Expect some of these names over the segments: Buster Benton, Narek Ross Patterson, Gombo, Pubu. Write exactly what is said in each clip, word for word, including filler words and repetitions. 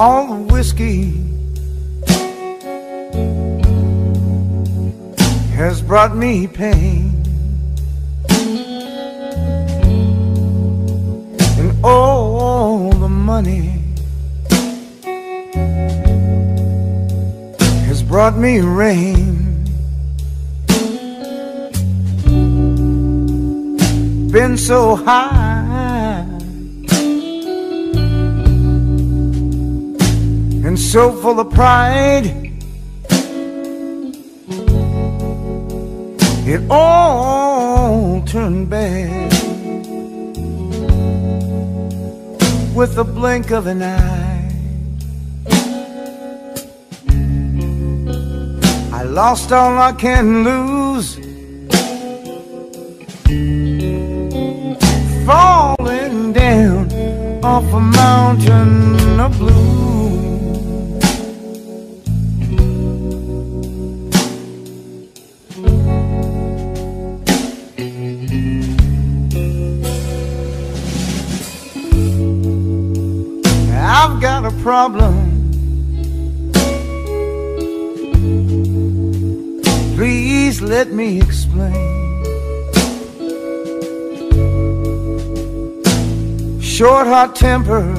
All the whiskey has brought me pain, and all the money has brought me rain. Been so high and so full of pride, it all turned bad with the blink of an eye. I lost all I can lose, falling down off a mountain of blue. I've got a problem, please let me explain. Short hot tempers,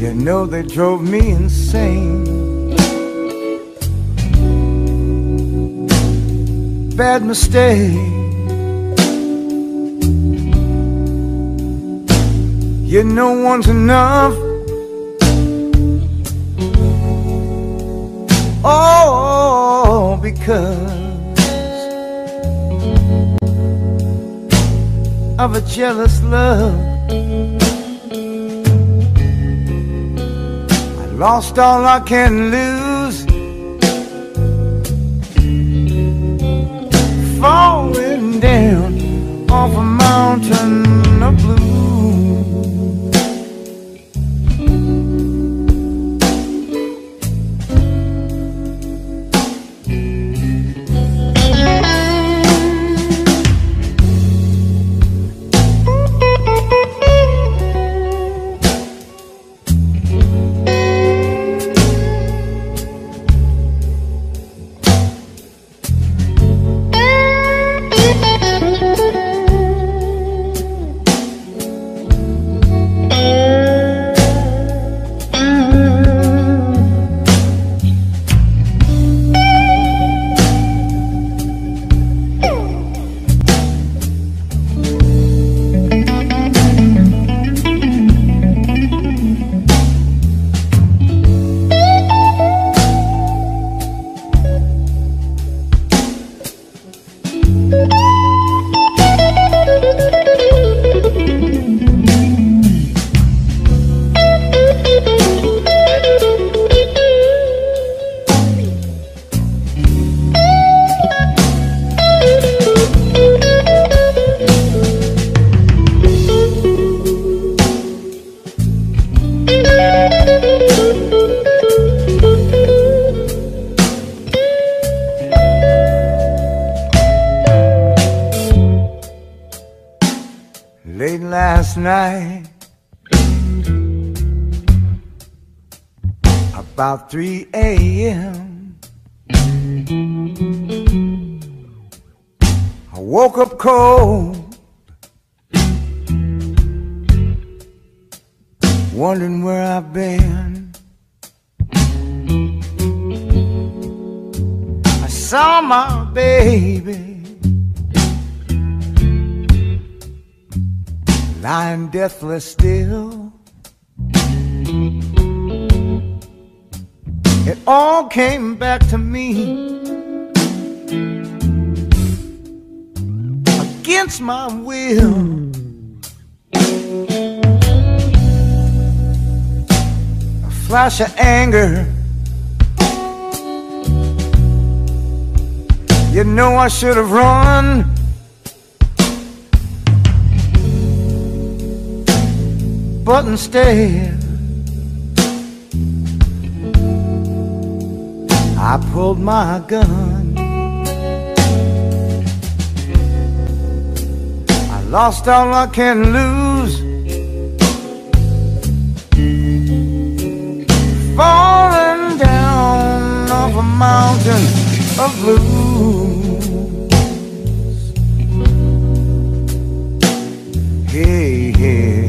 you know they drove me insane. Bad mistake, you know one's enough. Oh, because of a jealous love. I lost all I can lose, falling down off a mountain of blue. Late last night, about three A M I woke up cold, wondering where I've been. I saw my baby lying deathless still. It all came back to me against my will. A flash of anger, you know I should have run. But instead, I pulled my gun. lost all I can lose. Falling down off a mountain of blues. Hey, hey, hey.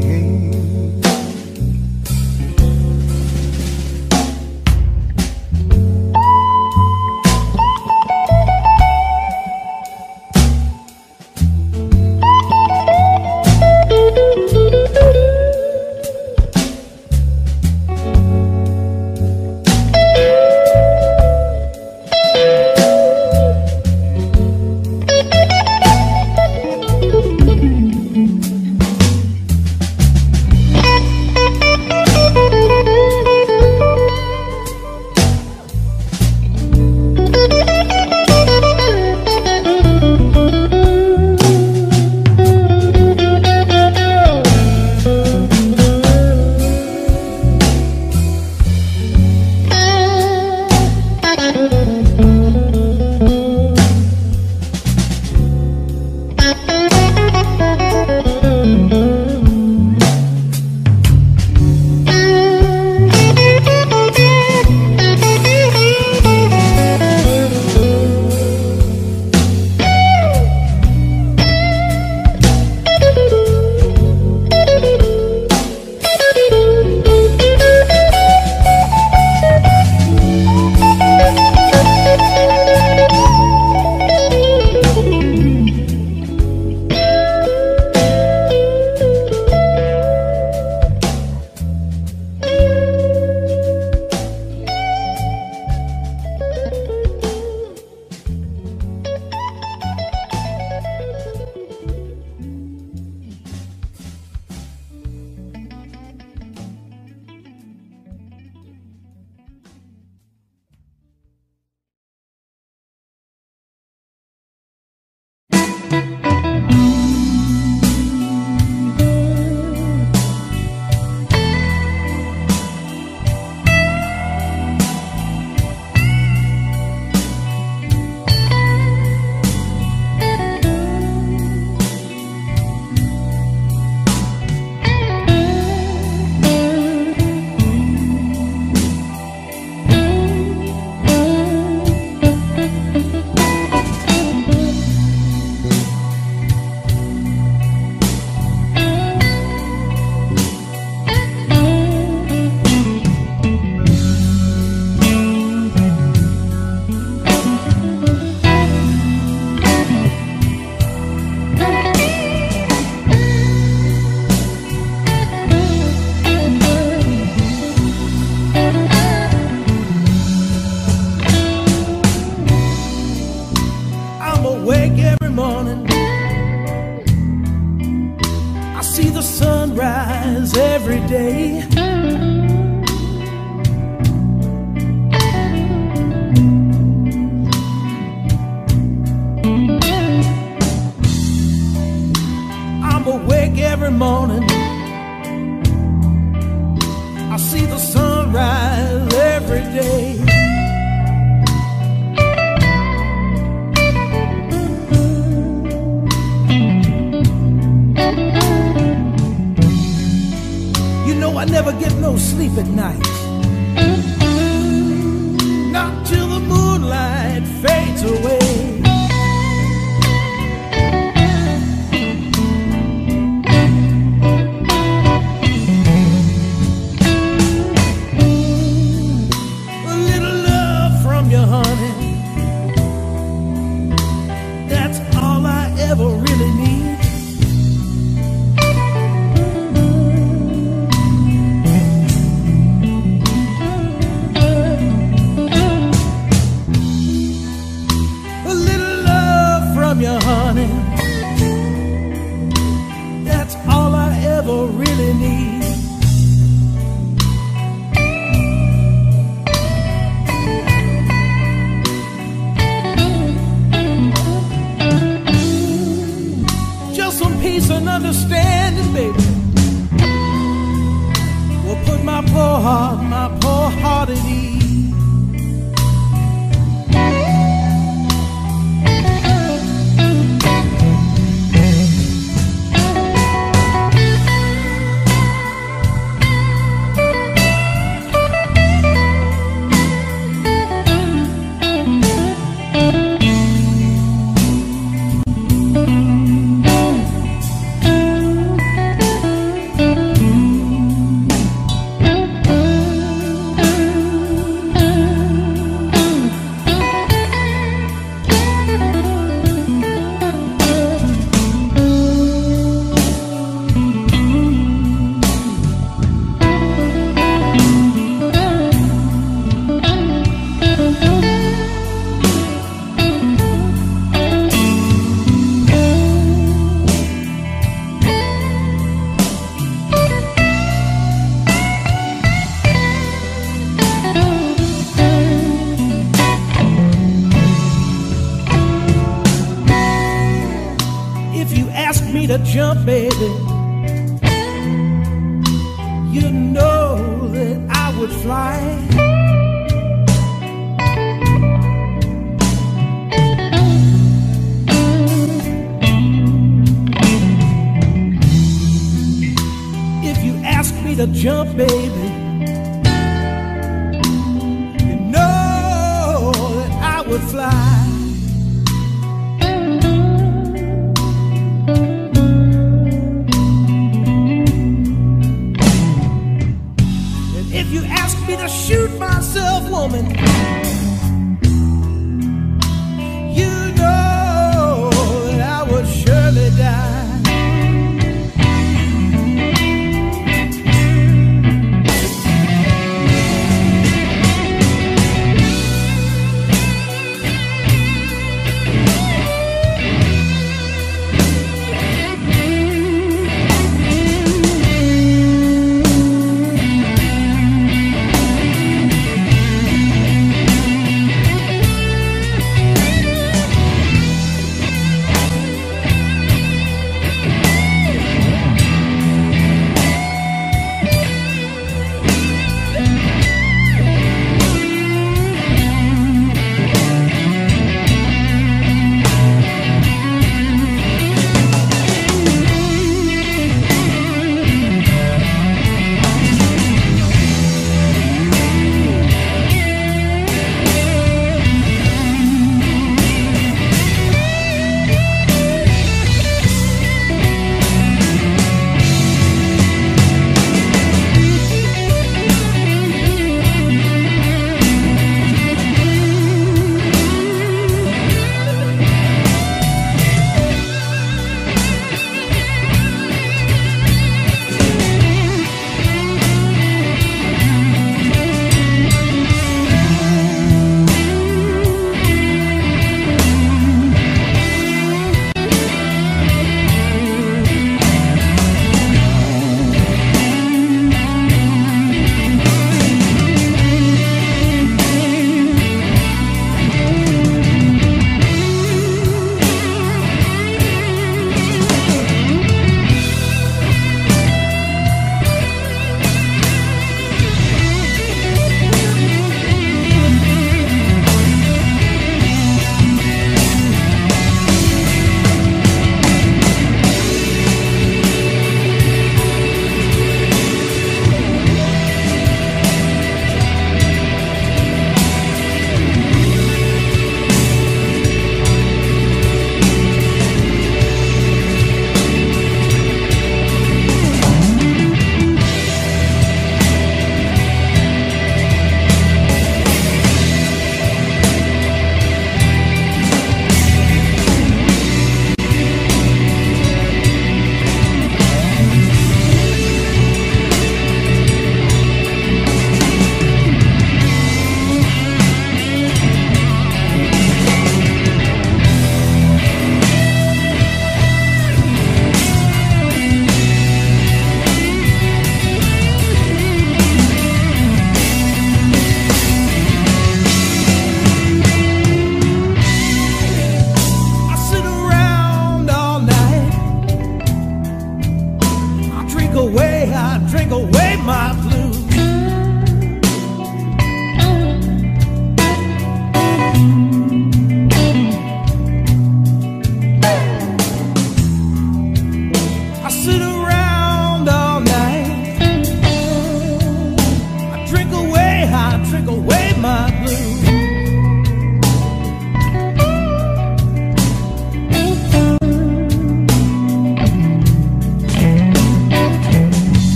if you ask me to jump, baby, you know that I would fly. If you ask me to jump, baby, you know that I would fly. Shoot myself, woman, you know that I would surely die.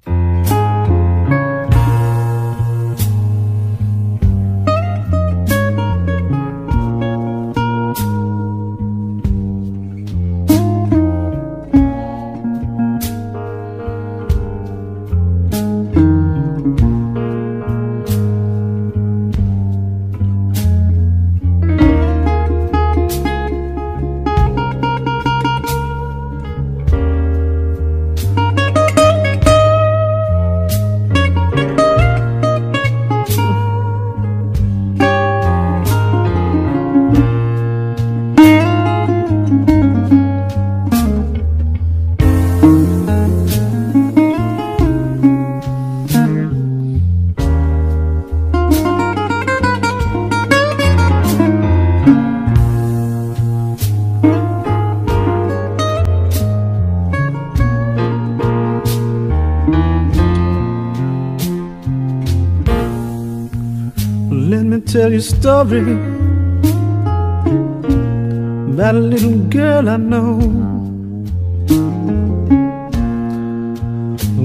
Thank you. tell you a story about a little girl I know.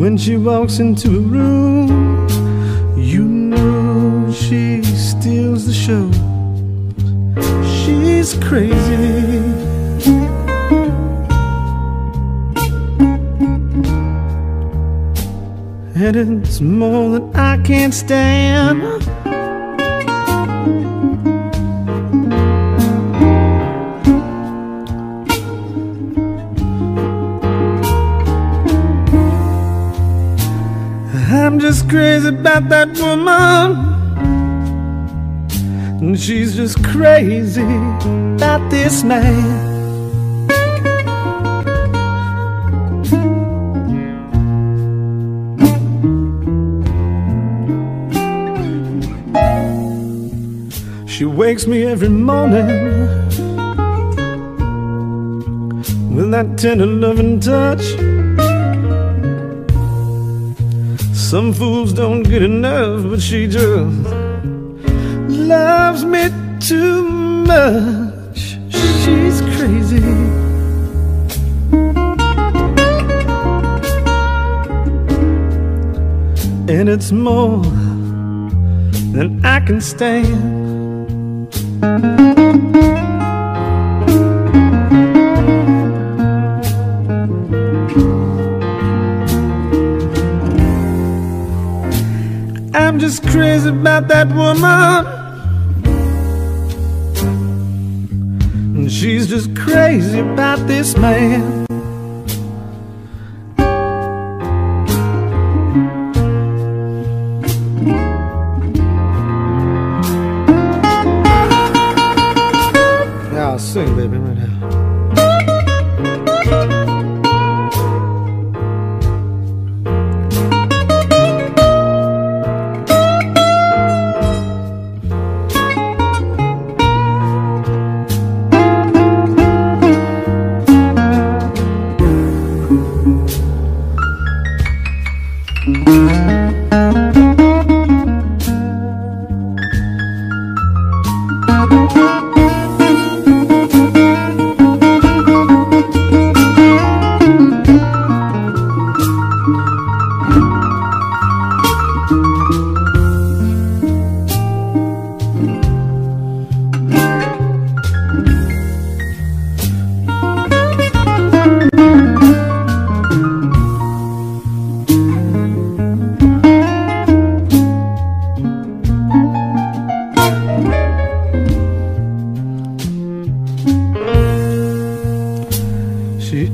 When she walks into a room, you know she steals the show. She's crazy, and it's more than I can stand. I'm just crazy about that woman, and she's just crazy about this man. She wakes me every morning with that tender loving touch. Some fools don't get enough, but she just loves me too much. She's crazy, and it's more than I can stand. I'm just crazy about that woman, and she's just crazy about this man. Now I'll sing, baby, right now.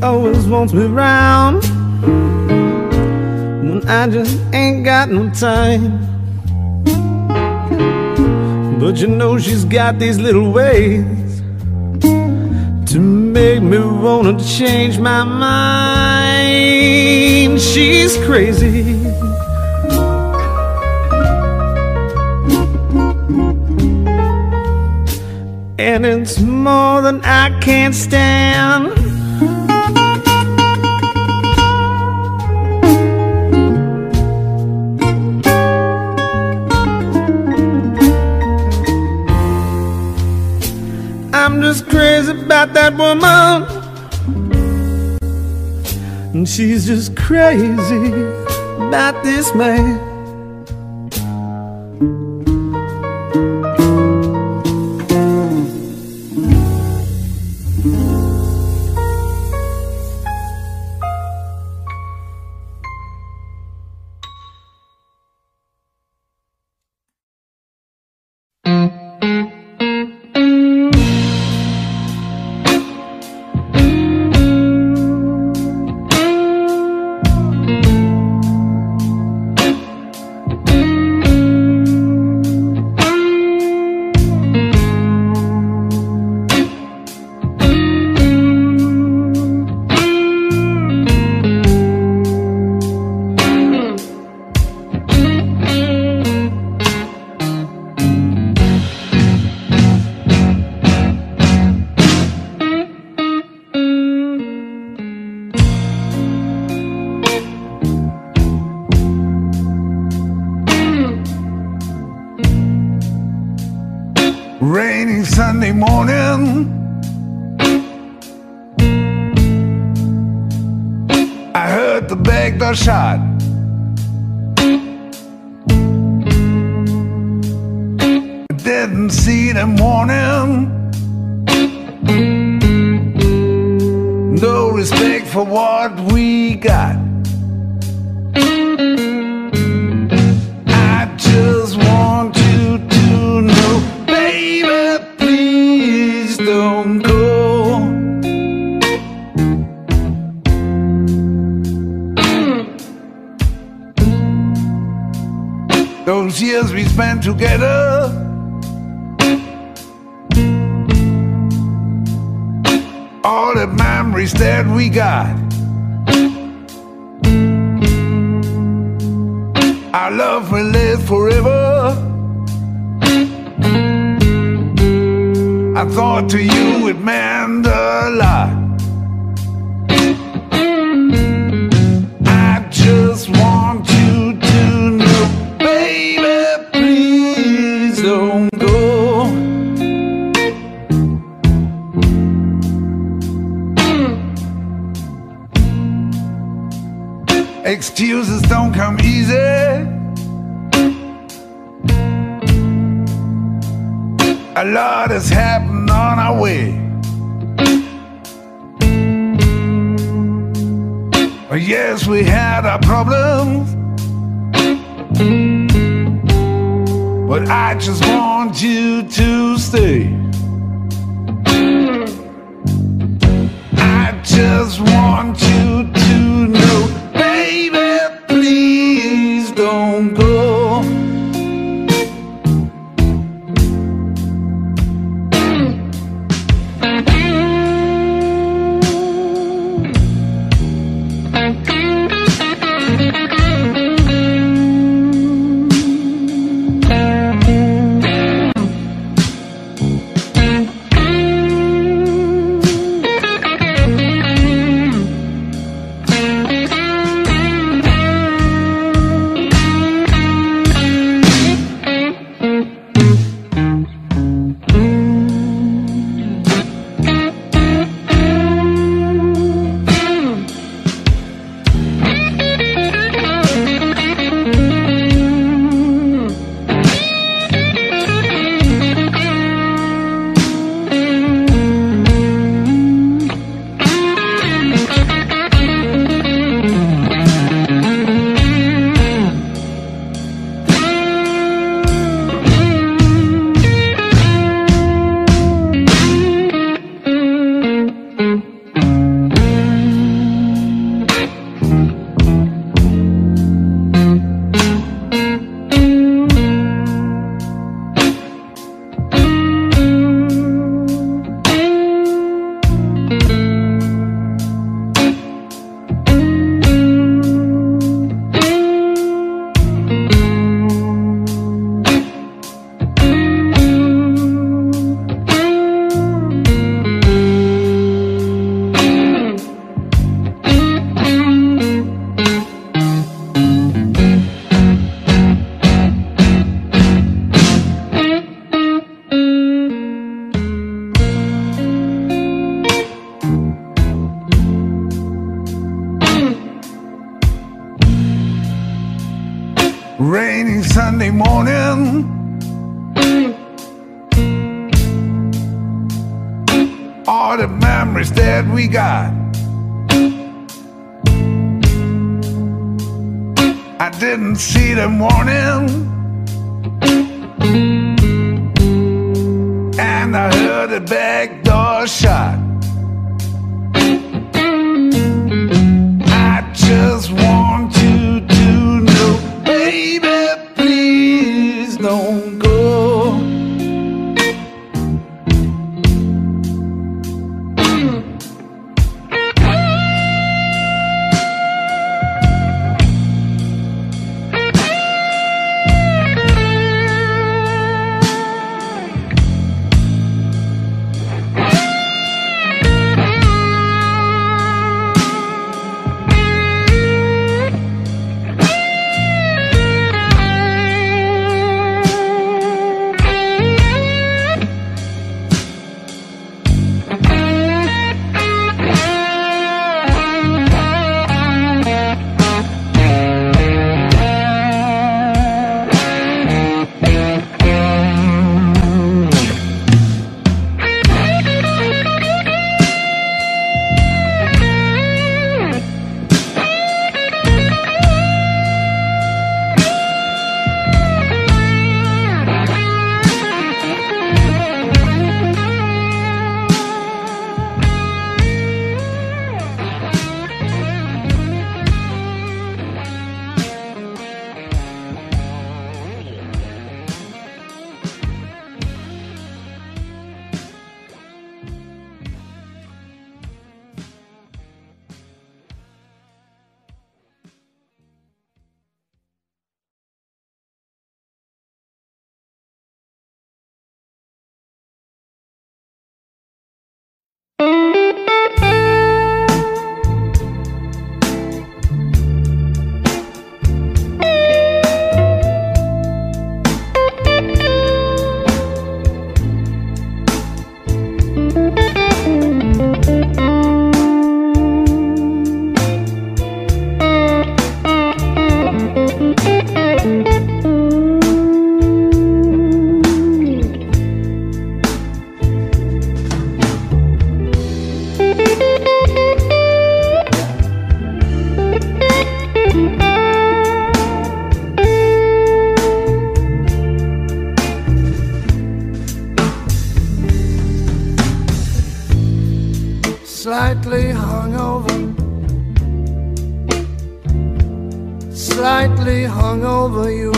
Always wants me round when I just ain't got no time. But you know she's got these little ways to make me wanna change my mind. She's crazy, and it's more than I can stand. I'm just crazy about that woman, and she's just crazy about this man. rainy Sunday morning, I heard the back door shot. Didn't see the morning, no respect for what we got. I just want you to know, baby, please don't go. Those years we spent together, all the memories that we got, our love will live forever. I thought to you it meant a lot. I just want you to know, baby, please don't go. Excuses don't come easy, a lot has happened on our way. Yes, we had our problems, but I just want you to stay. I just want you to know, baby, please don't go. Rainy Sunday morning, all the memories that we got, I didn't see the morning, and I heard the back door shut. I just want you to know, baby, please don't go. slightly hungover, slightly hungover you.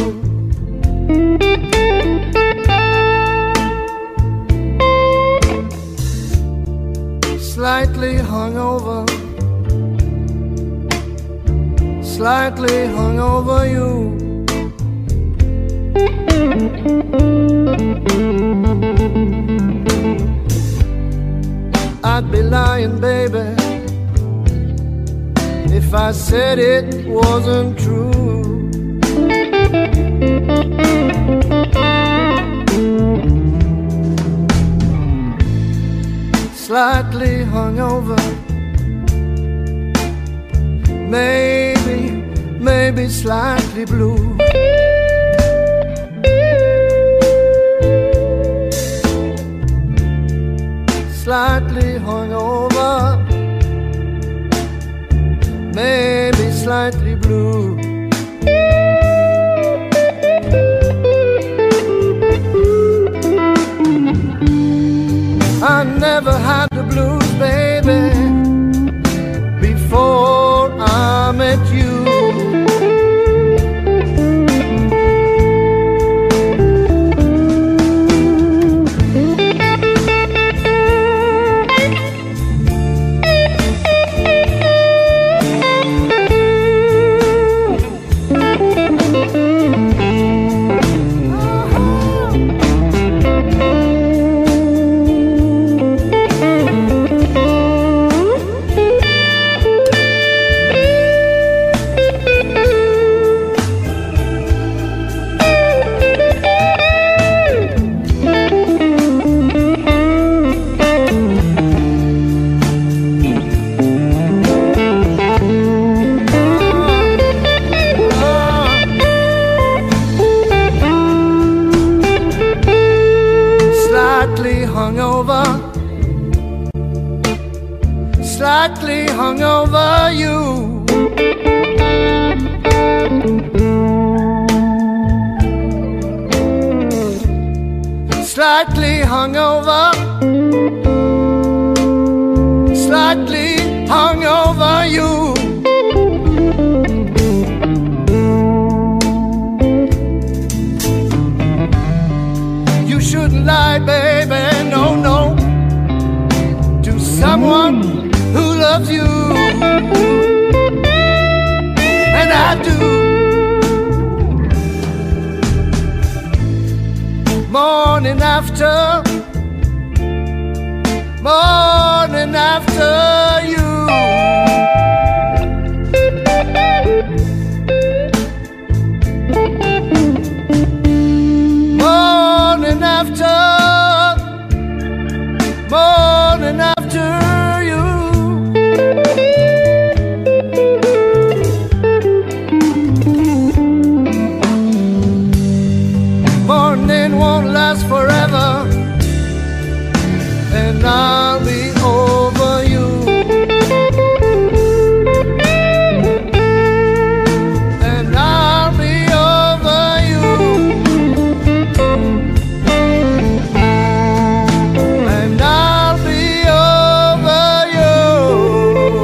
Slightly hungover, slightly hungover you. I'd be lying, baby, if I said it wasn't true. Slightly hungover, maybe, maybe slightly blue. Slightly hungover, maybe slightly blue. I never had the blues, baby, before I met you. Slightly hungover you. Slightly hungover, slightly hungover you. You shouldn't lie, baby, no, no, to someone who loves you, and I do, morning after, morning after you. Morning after, morning after. Forever, and I'll be over you, and I'll be over you, and I'll be over you.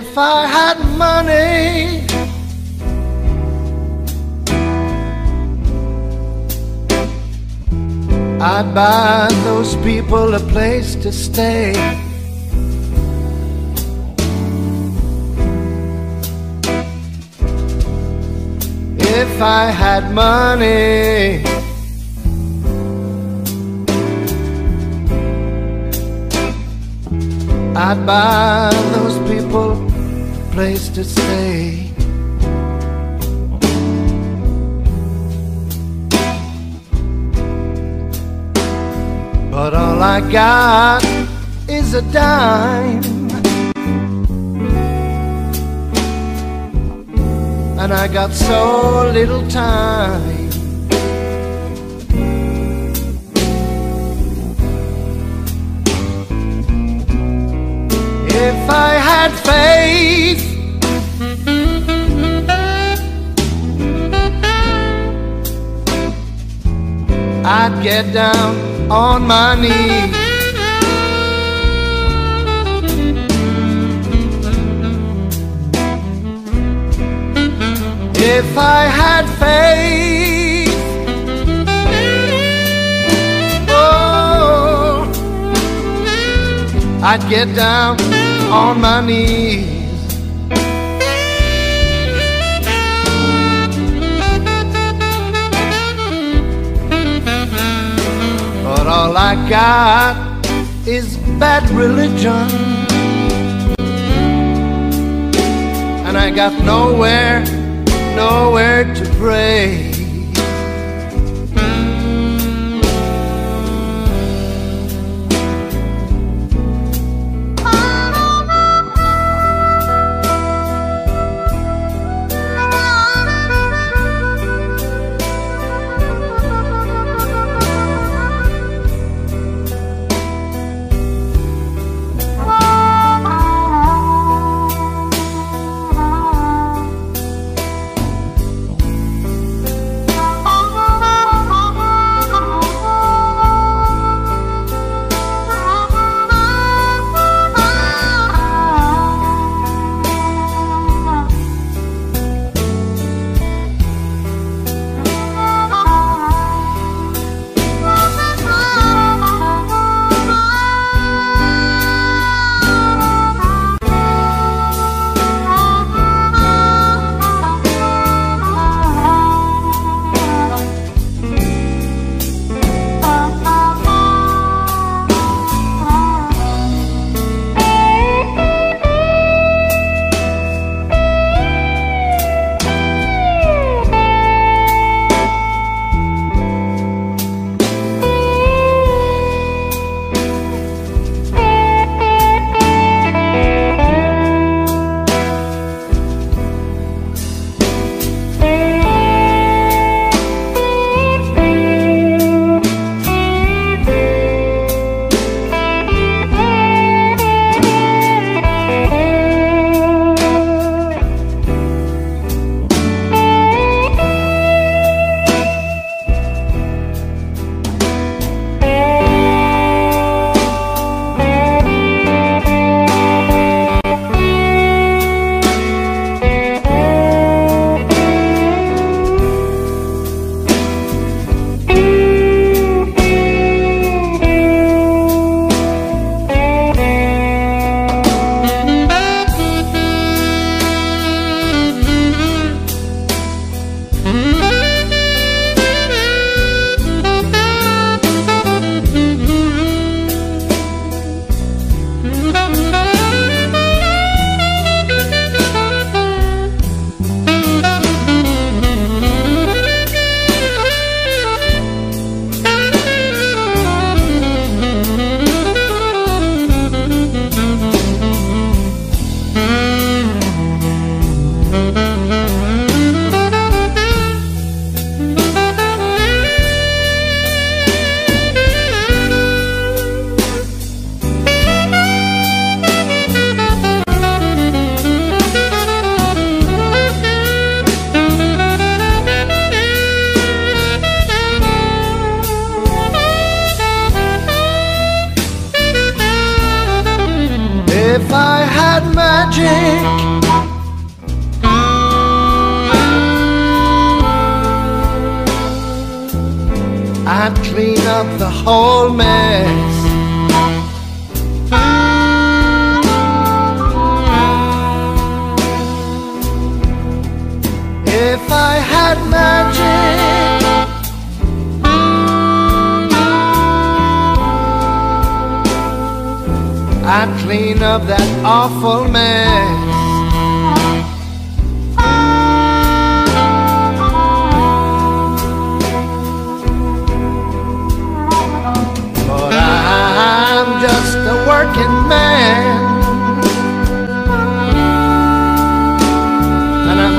If I had money, I'd buy those people a place to stay. If I had money, I'd buy those people a place to stay. But all I got is a dime, and I got so little time. If I had faith, I'd get down on my knees. If I had faith, oh, I'd get down on my knees. But all I got is bad religion, and I got nowhere, nowhere to pray.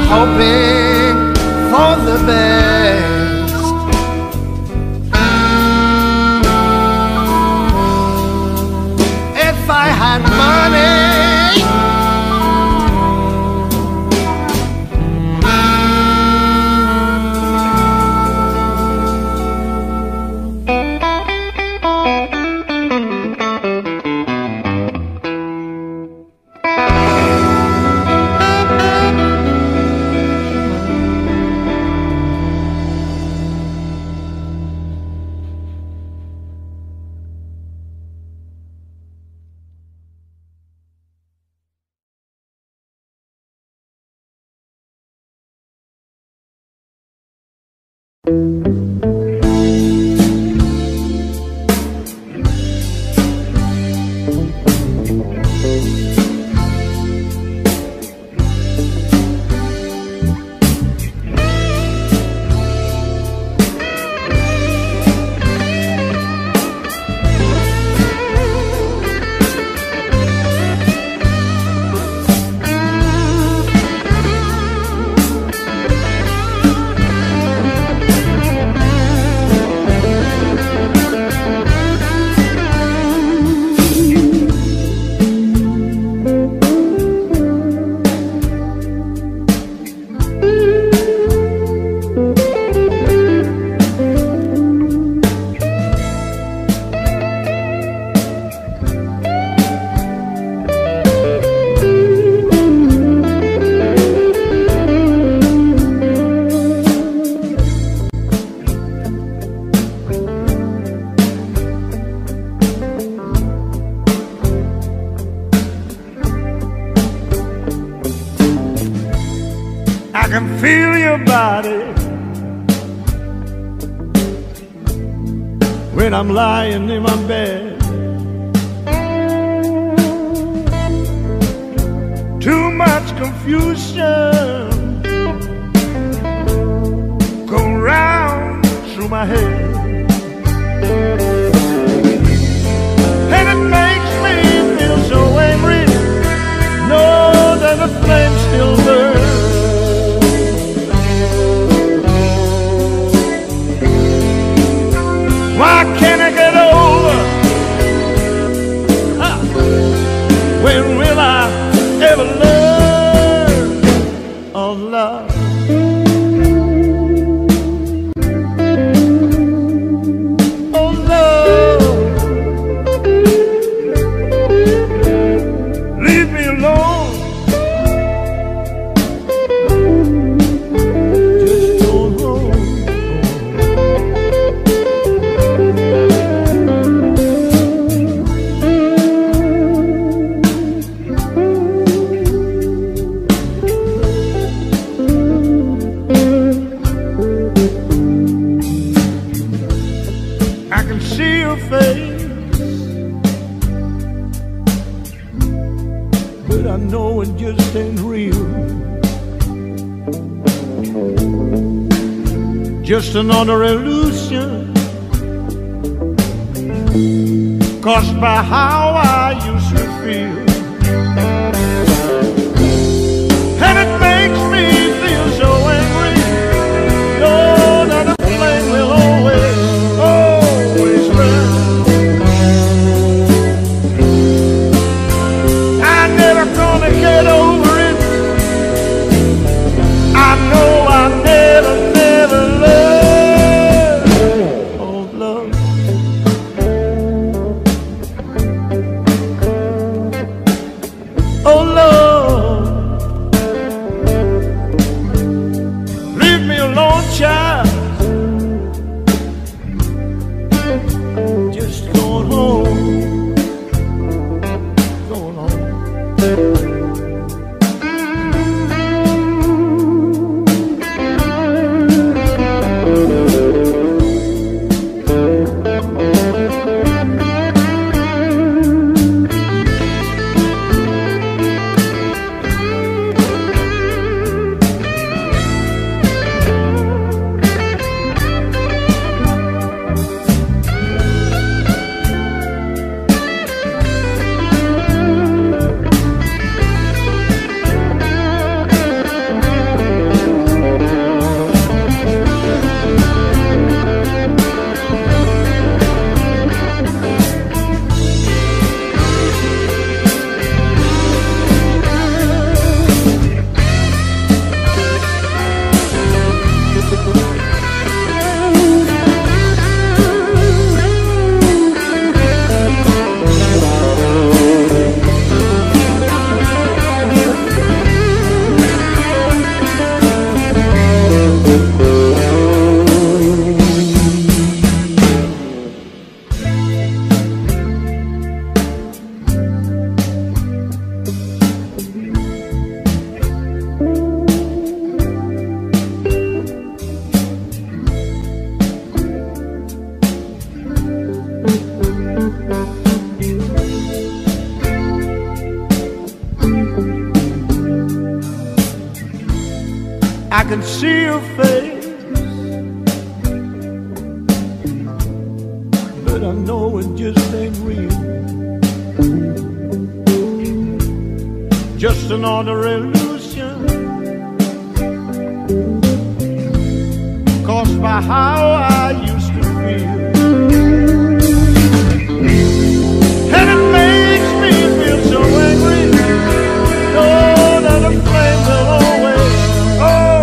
hoping for the best. If I had I'm lying in my bed, too much confusion go round through my head, and it makes me feel so angry, know that the flame still burns. Why can't I get over? Huh. When will I ever learn of love? Oh, love, leave me alone. Just go home. Just another illusion caused by how I used to feel, and it makes me feel so angry, oh, that the flame will always, always burn. I'm never gonna get over it, I know I never, never learned. I can see your face, but I know it just ain't real. Just another illusion caused by how I used to feel, and it makes me feel so angry. Oh, that a flame will always, oh,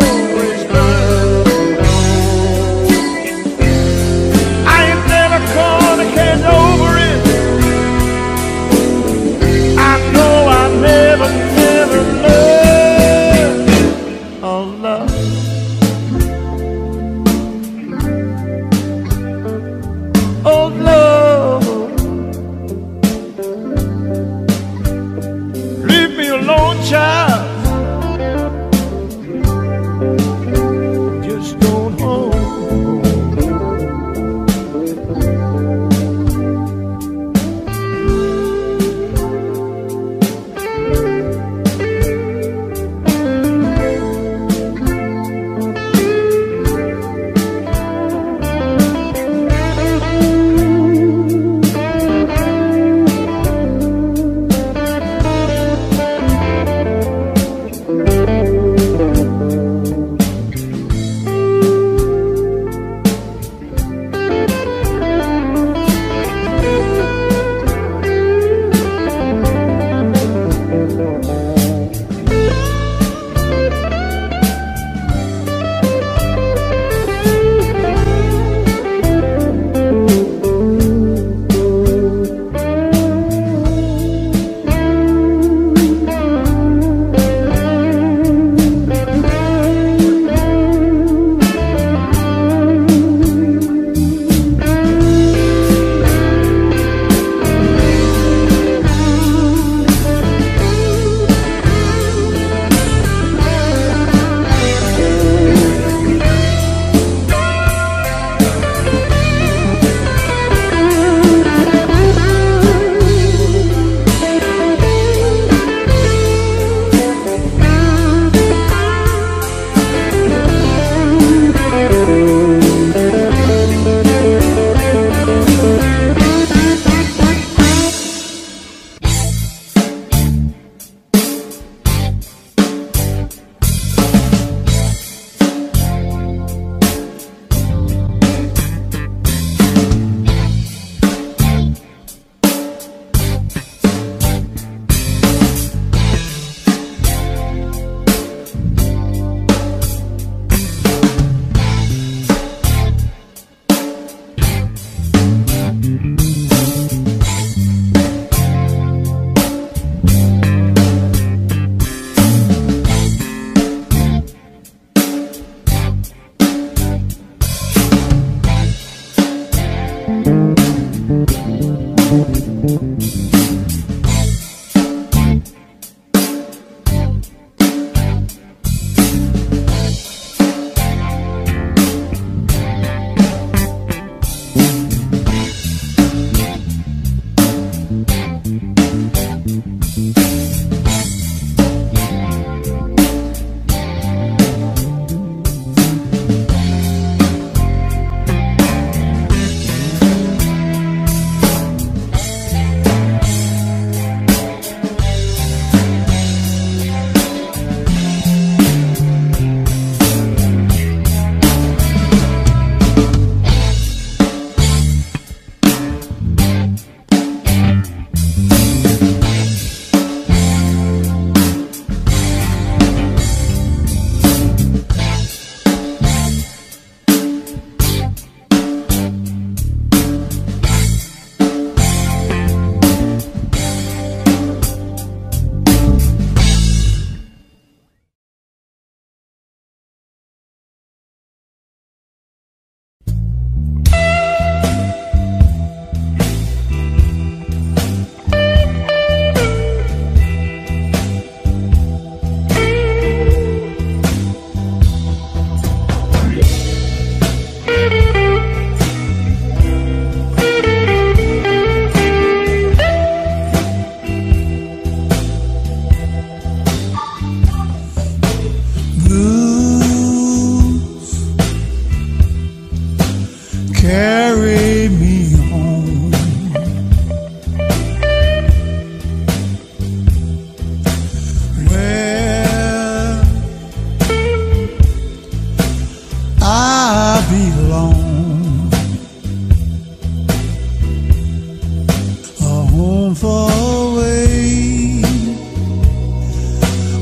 from far away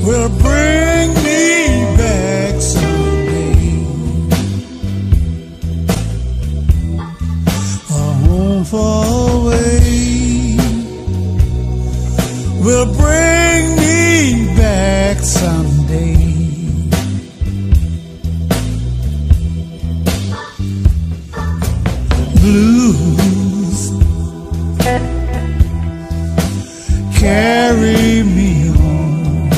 will bring me back someday. A home far away will bring me back someday. Blues carry me home.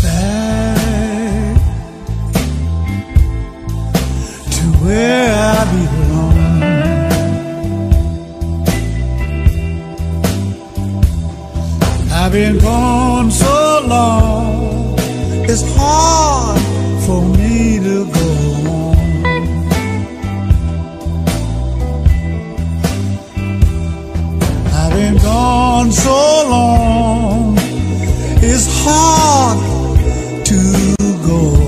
Back to where I belong. I've been gone so long, it's hard for me to go on. I've been gone so long, it's hard to go on.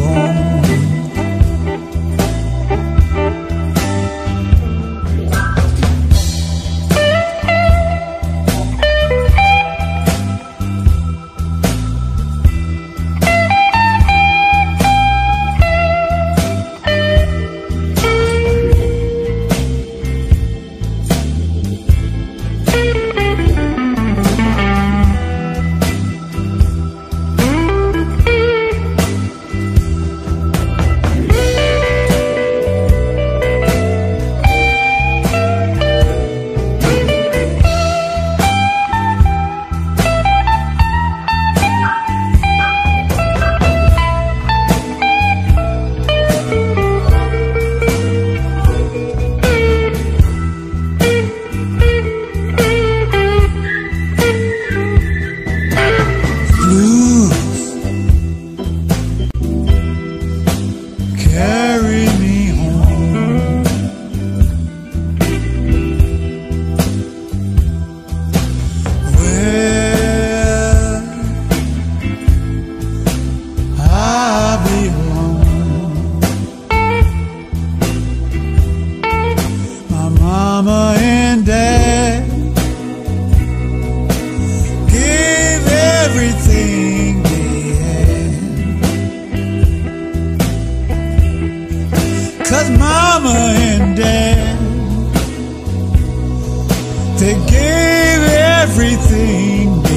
Mama and Dad gave everything they had, 'cause Mama and Dad, they gave everything they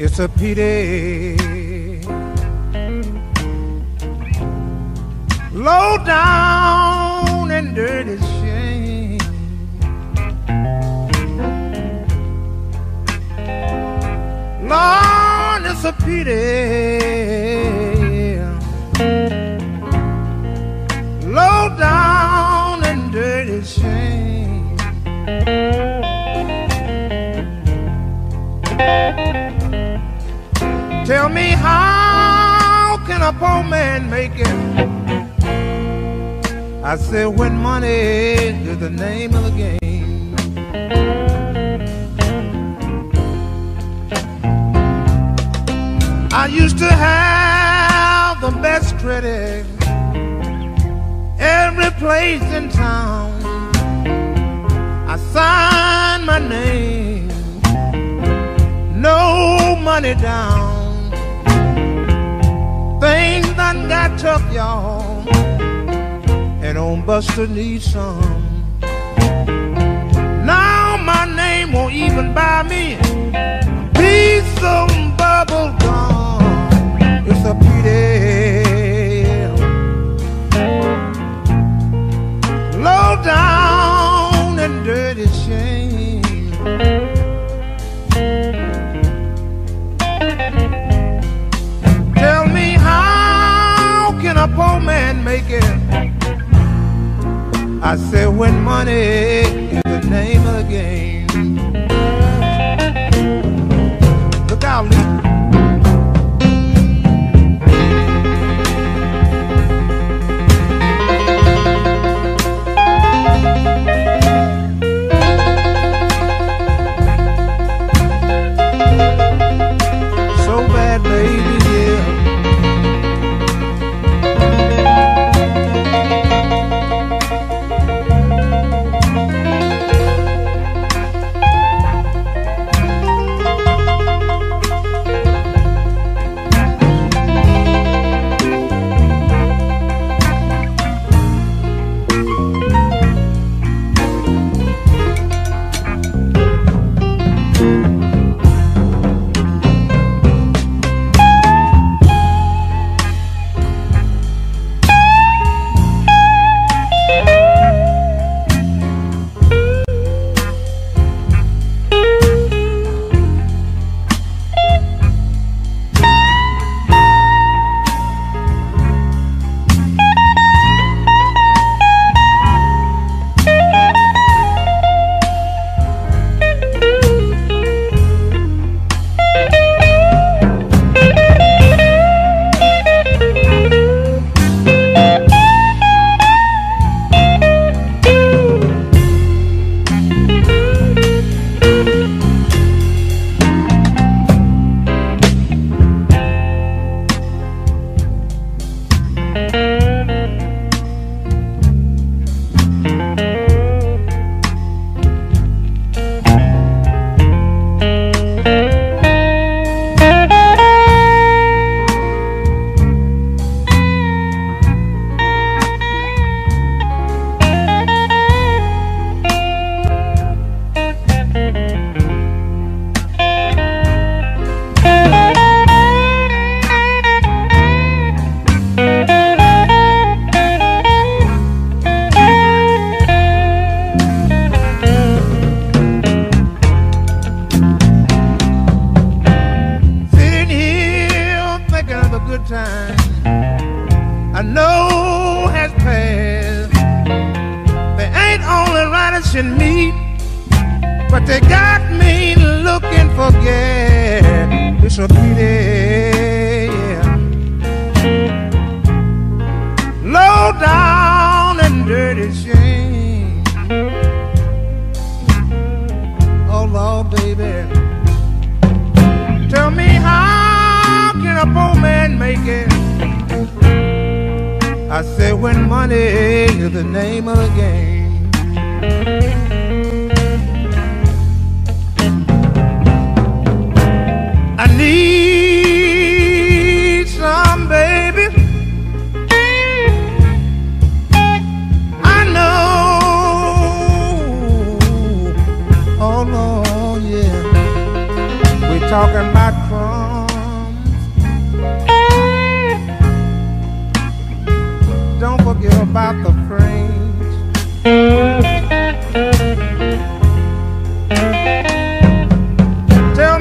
It's a pity, low down and dirty shame, Lord, it's a pity, low down and dirty shame. Tell me, how can a poor man make it? I said, when money is the name of the game. place in town, I signed my name, no money down. Things done got tough, y'all, and on Buster needs some. Now my name won't even buy me a piece of bubble gum. It's a pity, low down and dirty shame. Tell me, how can a poor man make it? I said, when money name of the game. Look out, Lee. So bad, baby,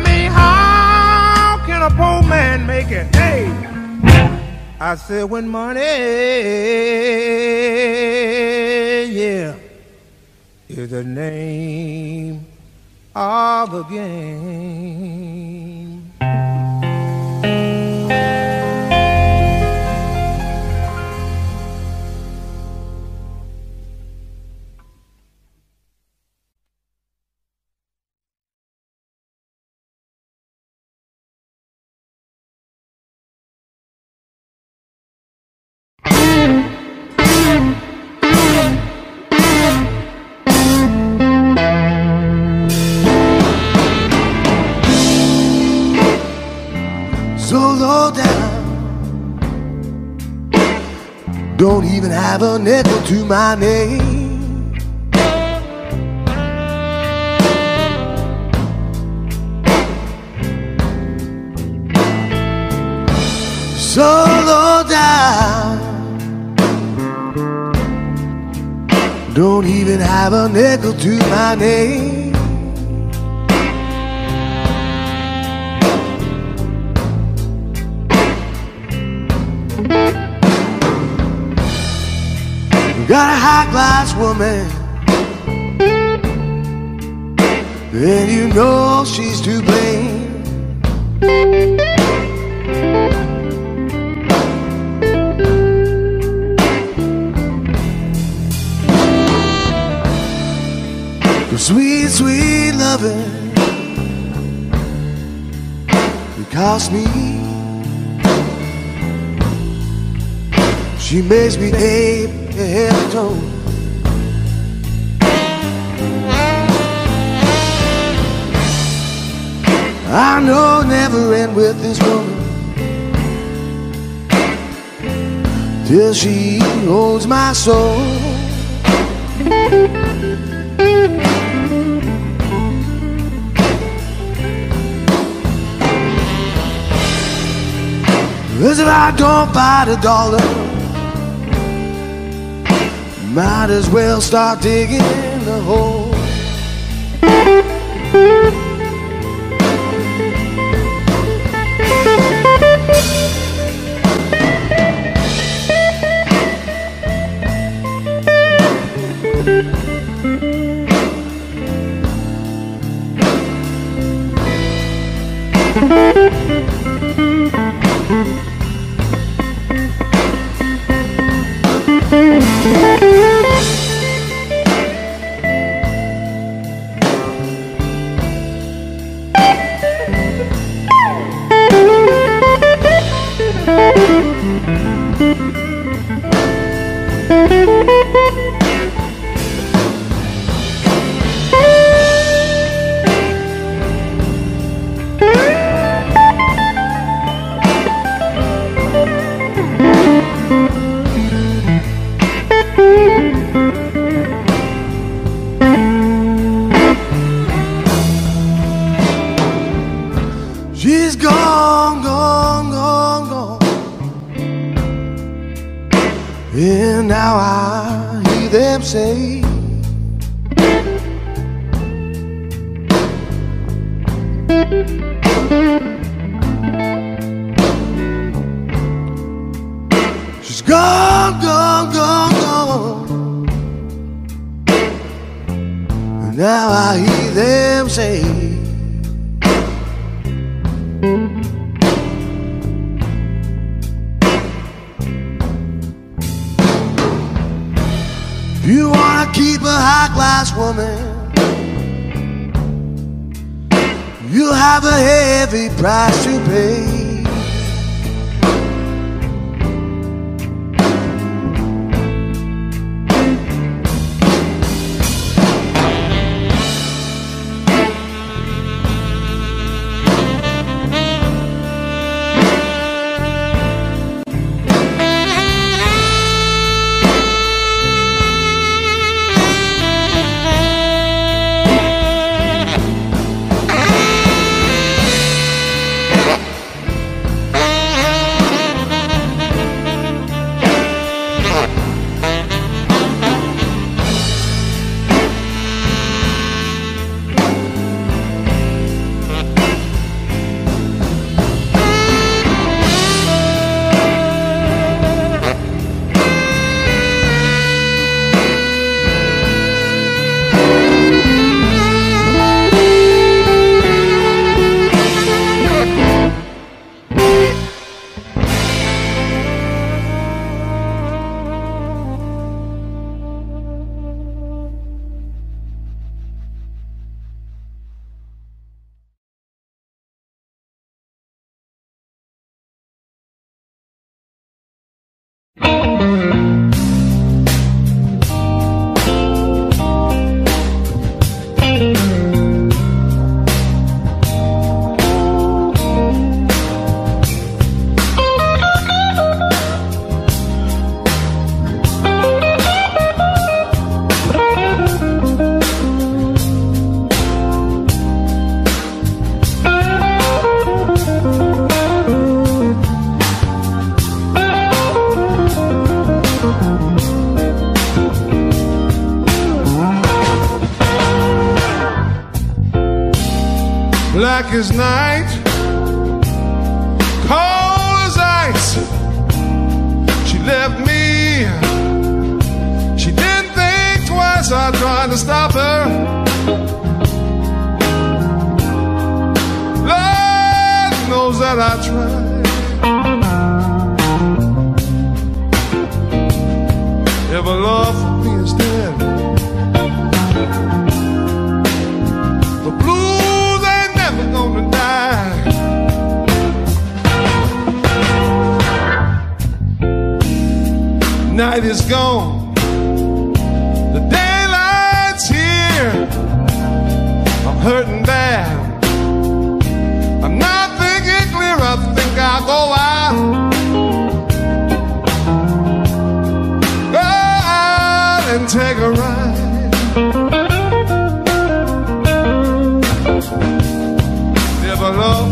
don't even have a nickel to my name. So low down, don't even have a nickel to my name. Got a high-class woman, and you know she's to blame. Your sweet, sweet loving, it cost me. She makes me ache. I know I'll never end with this woman till she holds my soul. As if I don't fight a dollar, might as well start digging the hole. And now I hear them say, she's gone, gone, gone, gone. And now I hear them say, you wanna keep a high-class woman, you'll have a heavy price to pay. black as night, cold as ice. She left me, she didn't think twice. I tried to stop her. Lord knows that I tried. If a love for me is dead, night is gone, the daylight's here. I'm hurting bad, I'm not thinking clear. I think I'll go out, go out and take a ride. Never love.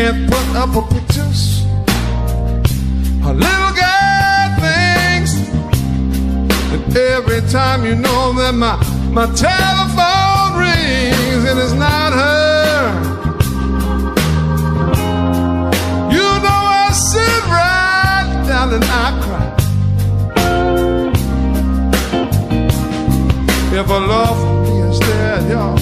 Can't put up her pictures, her little girl things. And every time, you know, that my, my telephone rings, and it's not her. You know I sit right down and I cry. If her love for me is dead, y'all,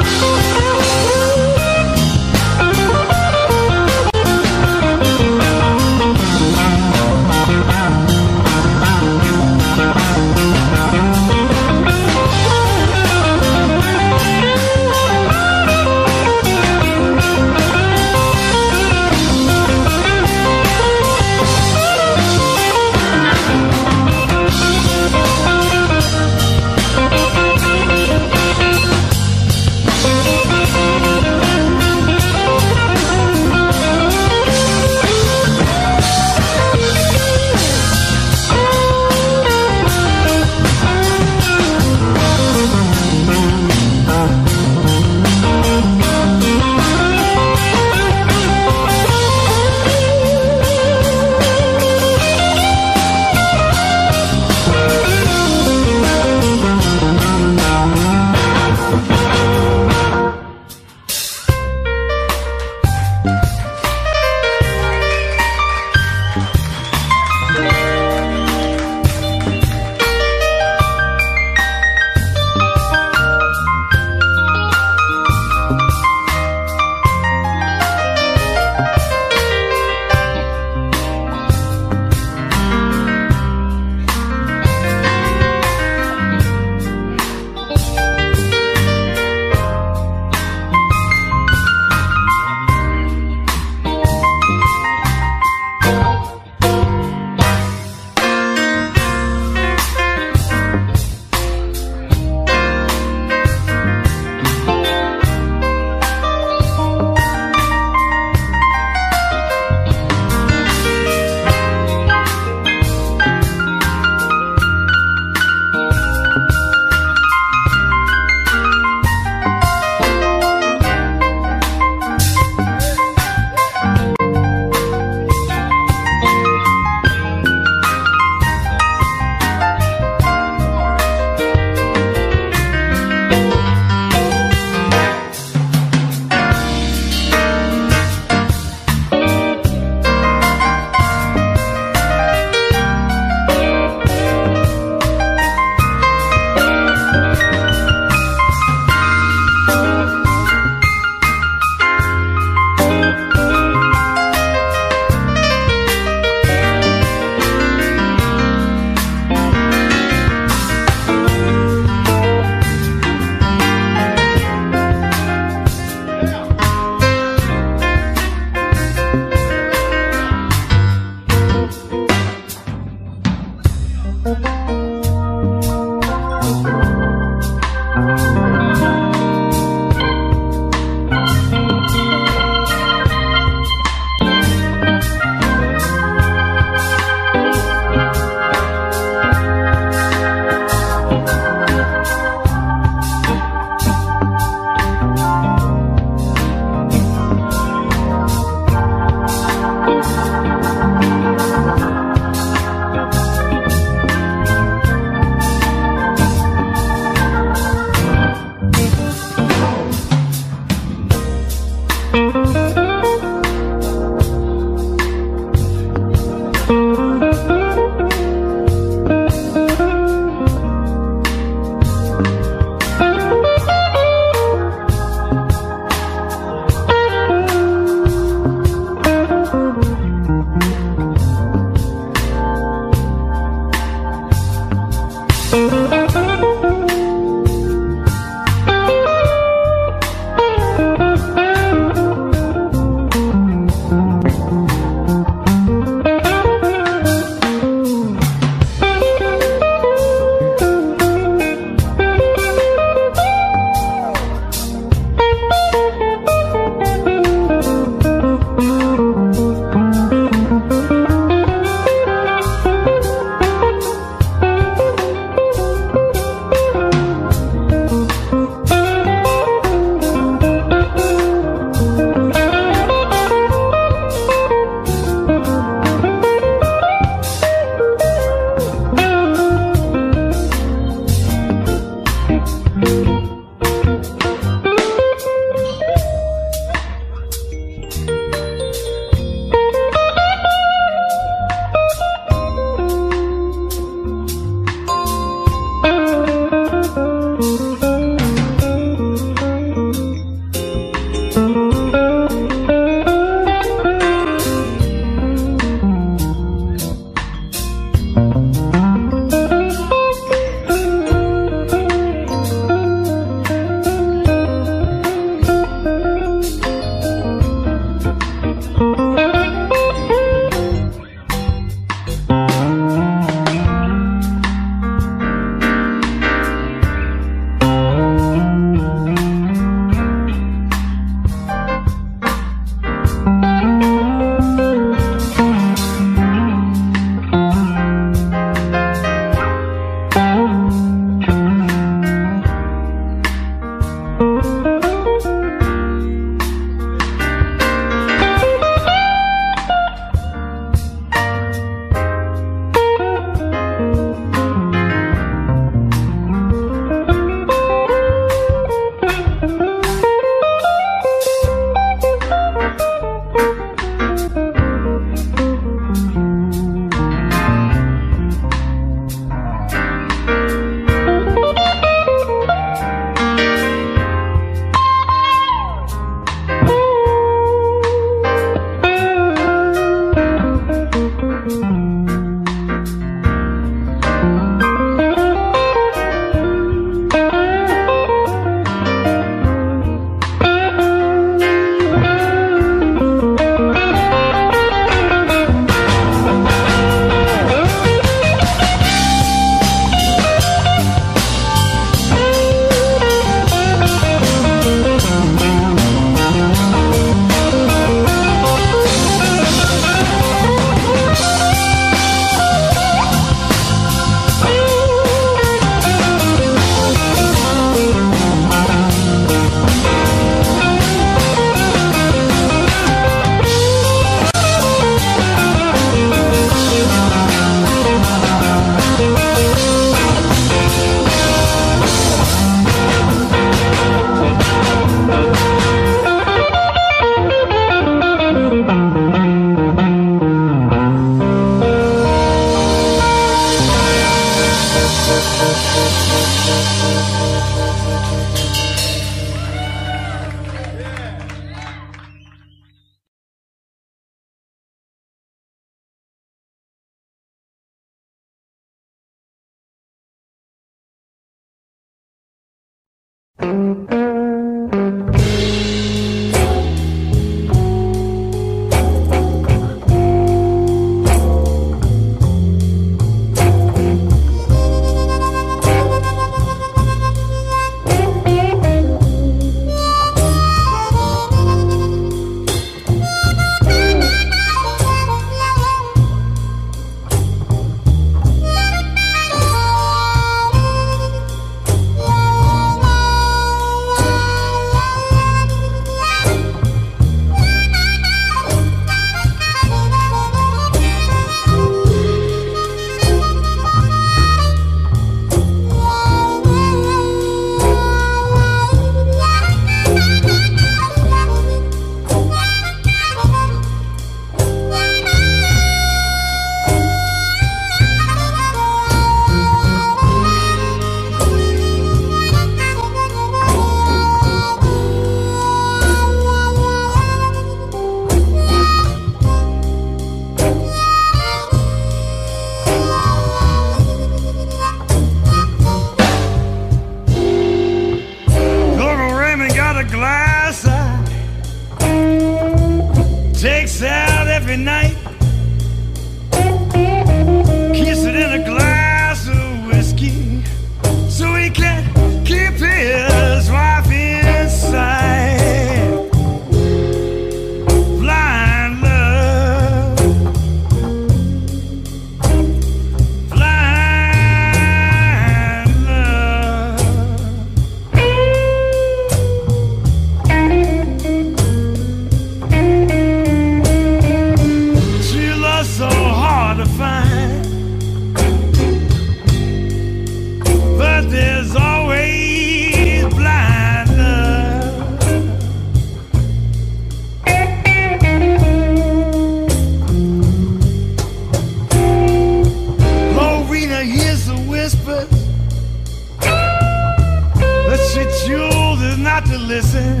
She chooses not to listen.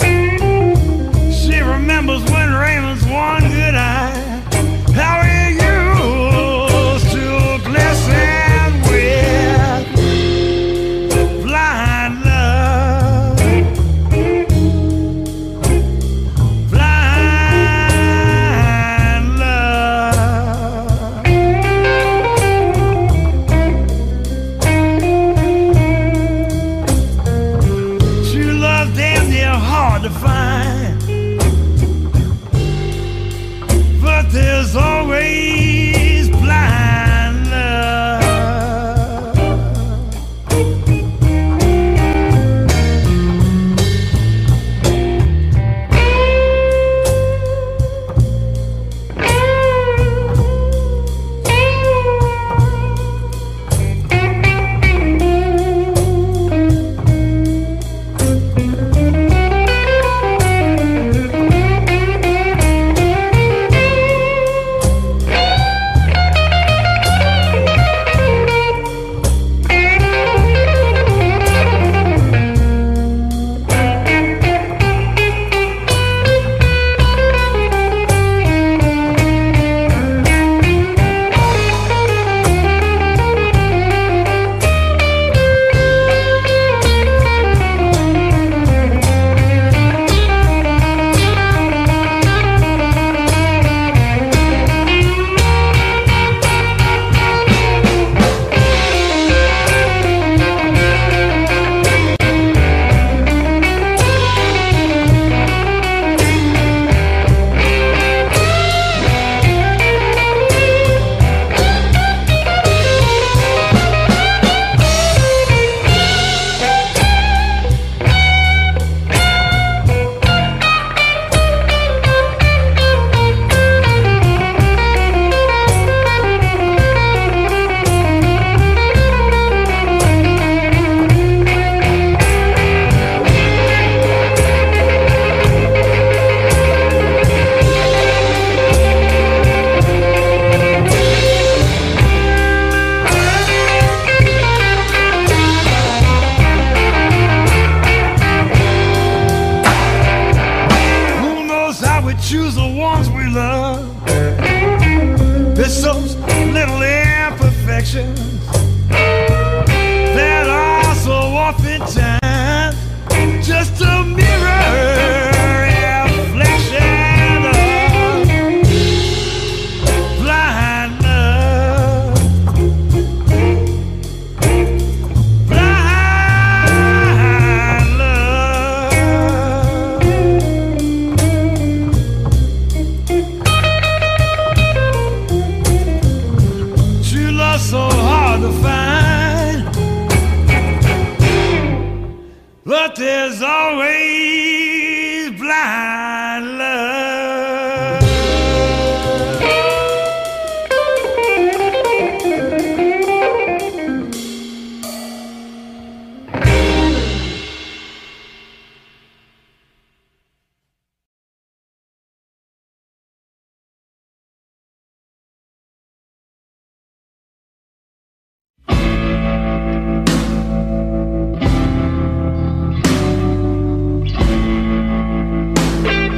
She remembers when Raymond's one good eye. How are you to glisten with blind love? Blind love. True love damn near hard to find. There's always blind love. Choose the ones we love. There's so little imperfections that are so oftentimes just a mirror. But there's always blind love. Thank you.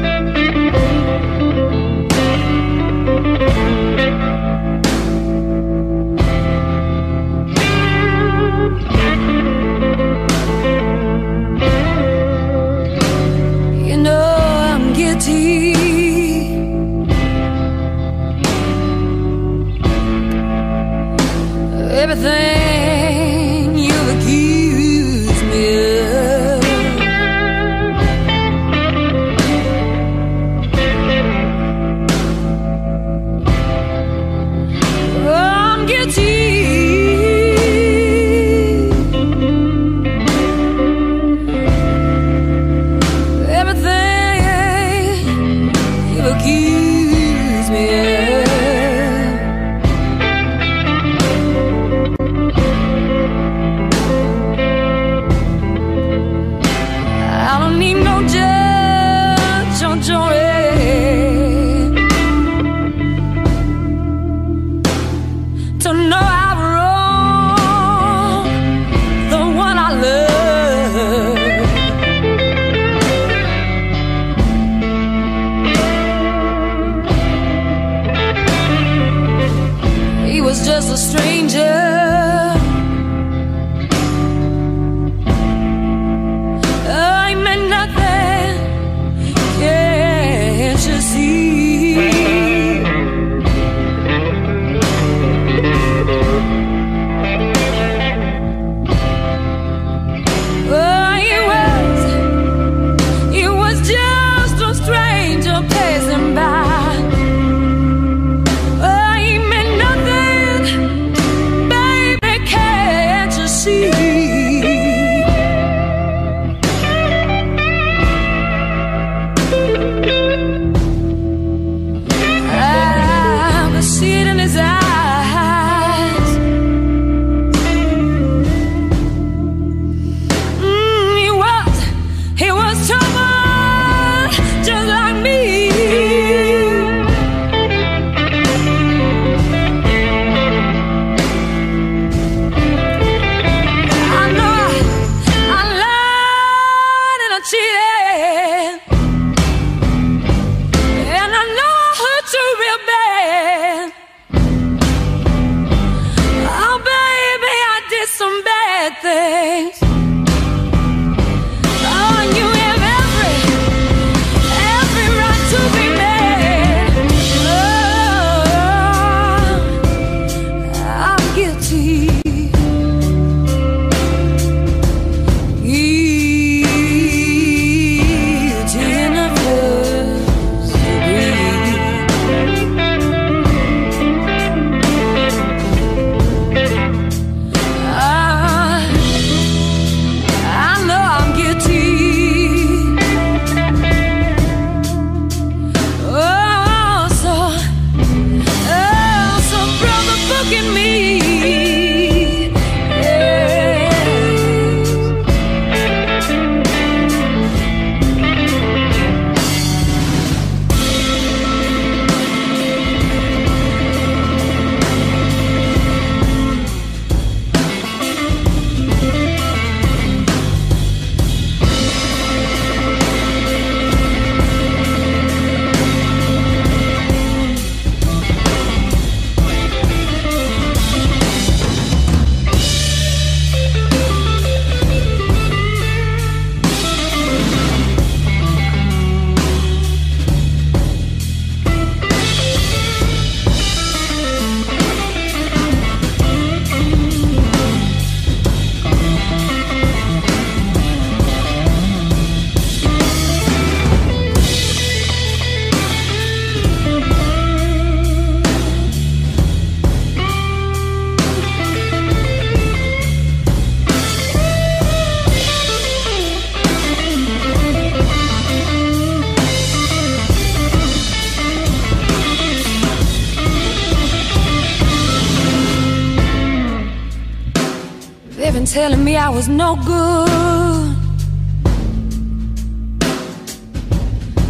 telling me I was no good.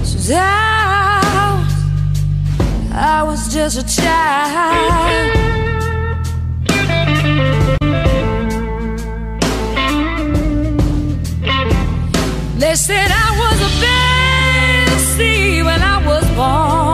She was out, I was just a child. They said I was a baby when I was born.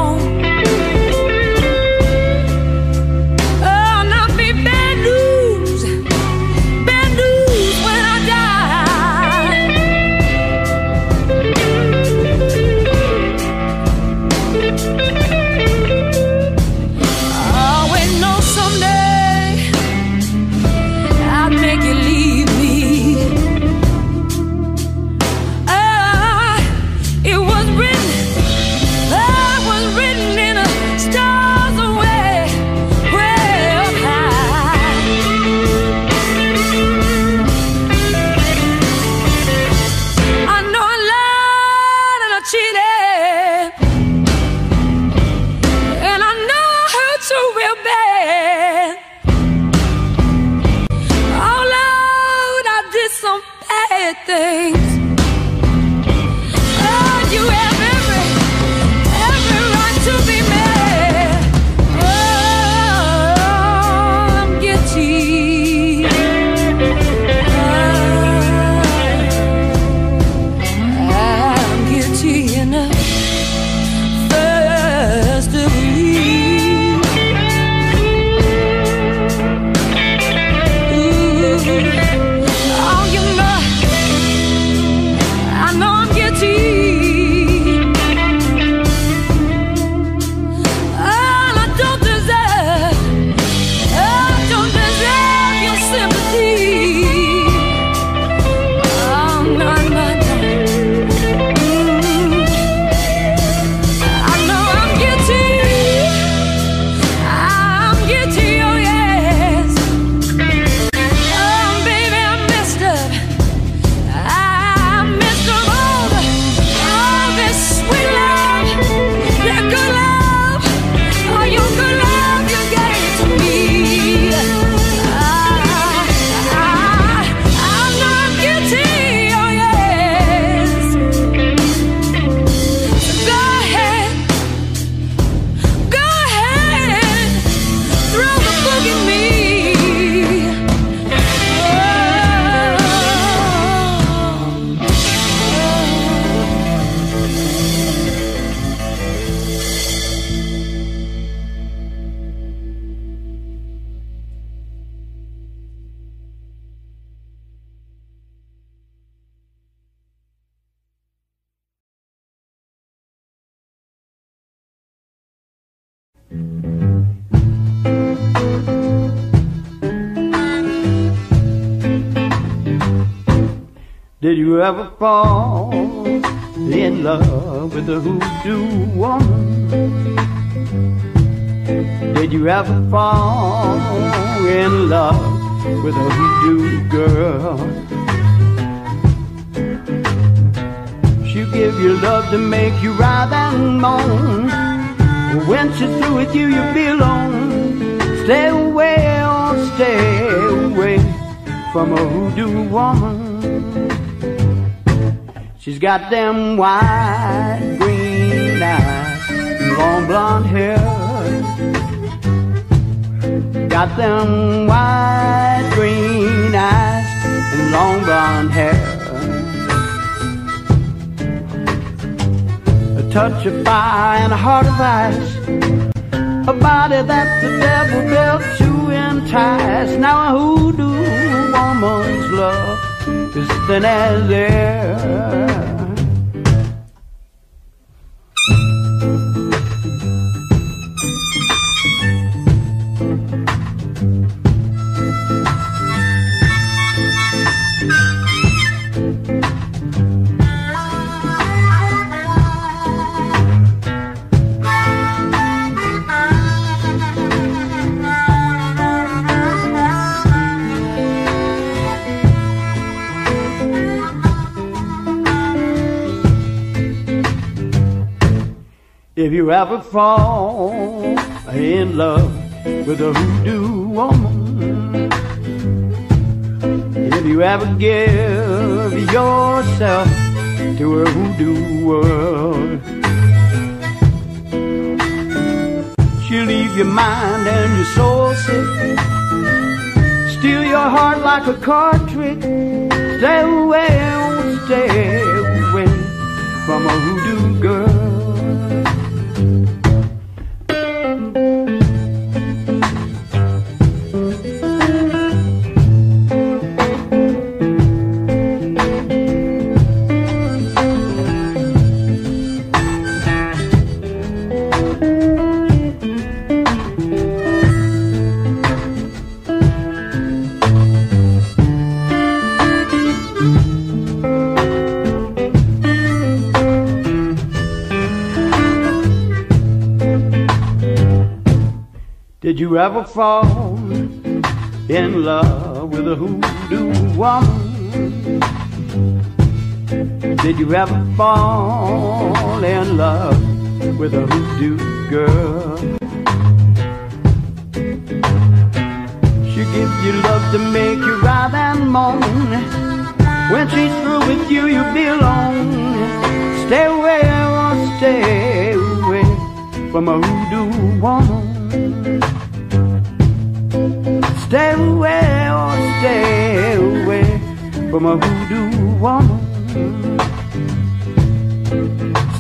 Did you ever fall in love with a hoodoo woman? Did you ever fall in love with a hoodoo girl? She'll give you love to make you writhe and moan. When she's through with you, you'll be alone. Stay away, oh, stay away from a hoodoo woman. She's got them wide green eyes and long blonde hair. Got them wide green eyes and long blonde hair. A touch of fire and a heart of ice, a body that the devil built to entice. Now a hoodoo woman's love is thin as air. If you ever fall in love with a hoodoo woman, Would you ever give yourself to a hoodoo world? She'll leave your mind and your soul sick, steal your heart like a card trick. Stay away, oh, stay away from a hoodoo girl. Did you ever fall in love with a hoodoo woman? Did you ever fall in love with a hoodoo girl? She gives you love to make you writhe and moan. When she's through with you, you'll be alone. Stay away or stay away from a hoodoo woman. Stay away, oh, stay away from a hoodoo woman.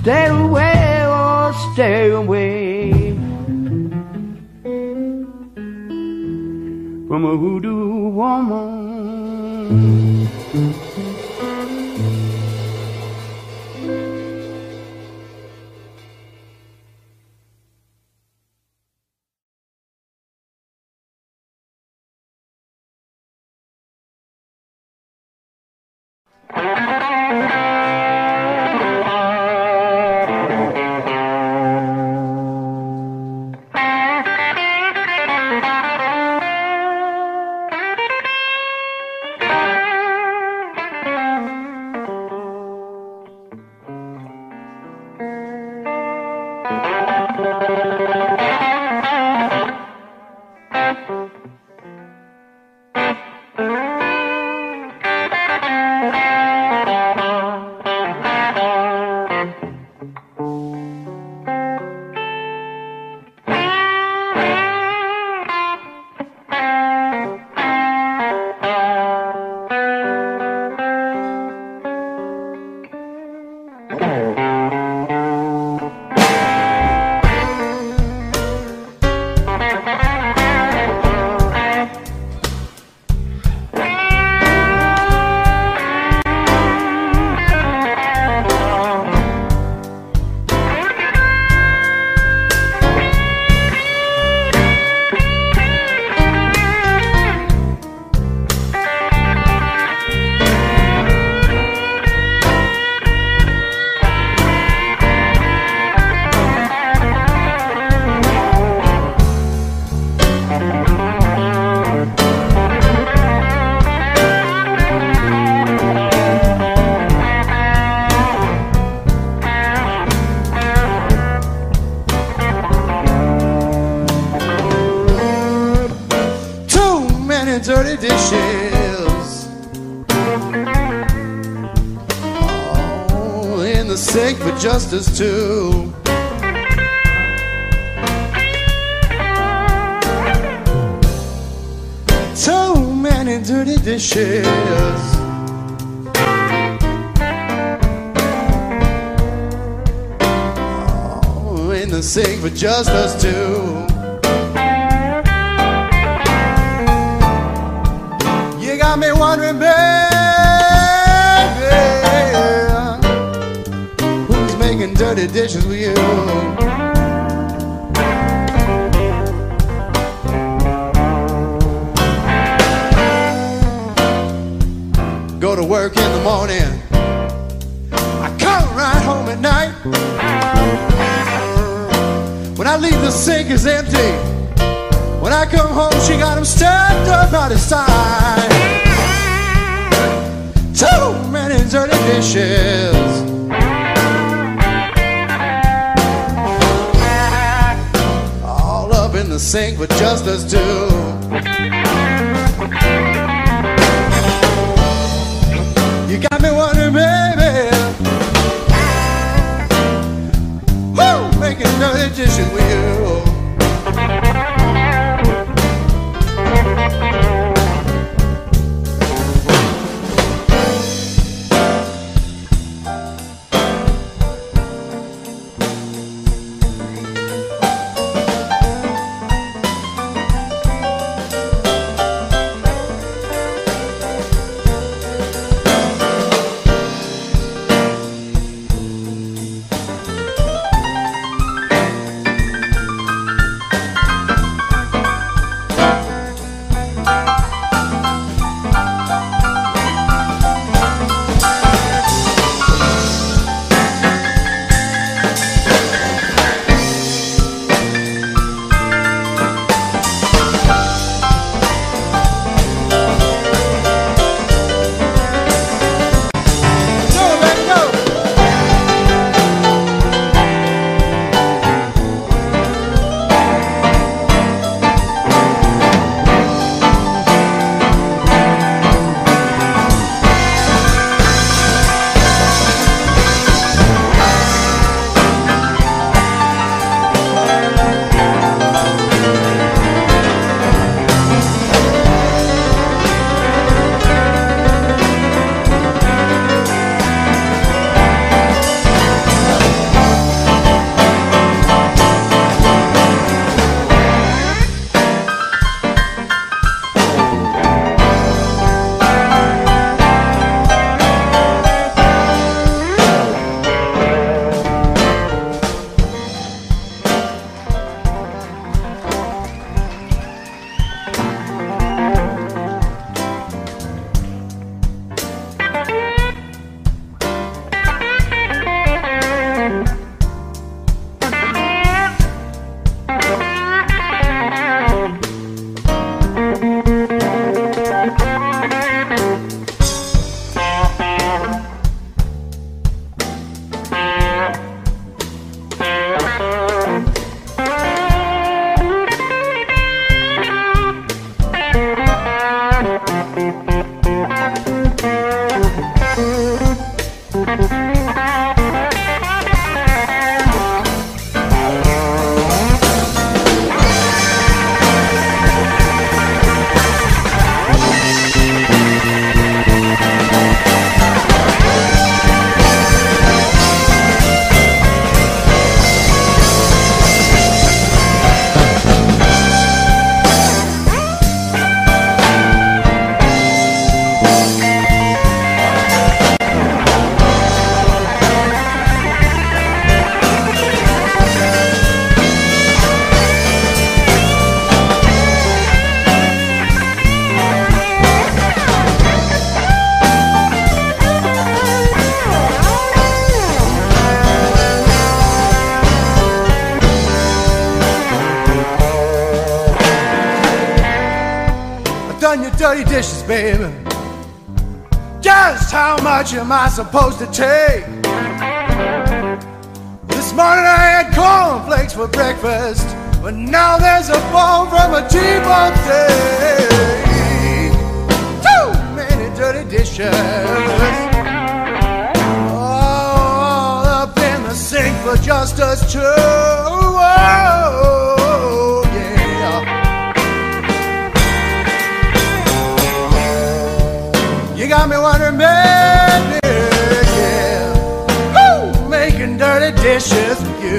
Stay away, oh, stay away from a hoodoo woman. Justice too. So many dirty dishes, oh, in the sink for just us two. You got me wondering, baby, making dirty dishes with you. Go to work in the morning, I come right home at night. When I leave, the sink is empty. When I come home, she got him stacked up by the side. Too many dirty dishes, sink with just us two. You got me wondering, baby. Woo! Making dirty dishes with you. Dishes, baby. Just how much am I supposed to take? This morning I had cornflakes for breakfast, but now there's a phone from a T-bone steak. Too many dirty dishes all up in the sink for just us two. Whoa. You got me wondering, baby, yeah. Woo! Making dirty dishes with you.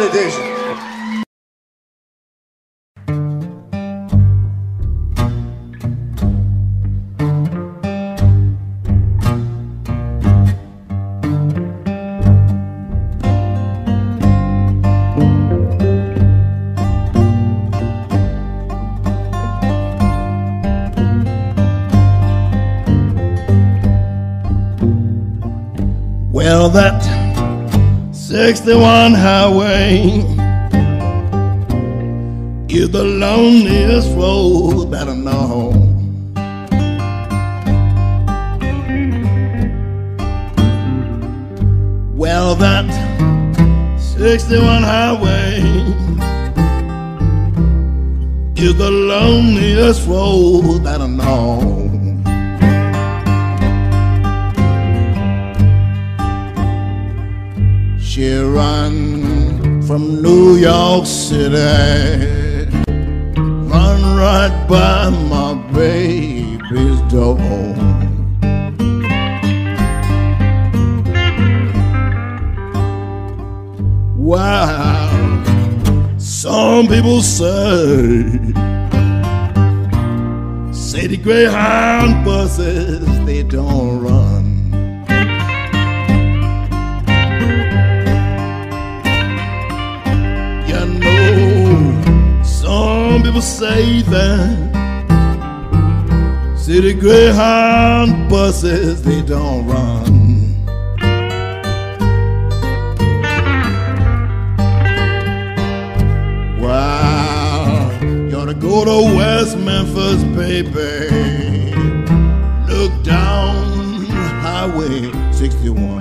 benediction. Well, that sixty-one highway is the loneliest road that I know. Well, that sixty-one highway is the loneliest road that I know. She run from New York City, run right by my baby's door. Wow, some people say, say the Greyhound buses, they don't run. Some people say that city Greyhound buses, they don't run. Wow, you ought to go to West Memphis, baby. Look down Highway sixty-one.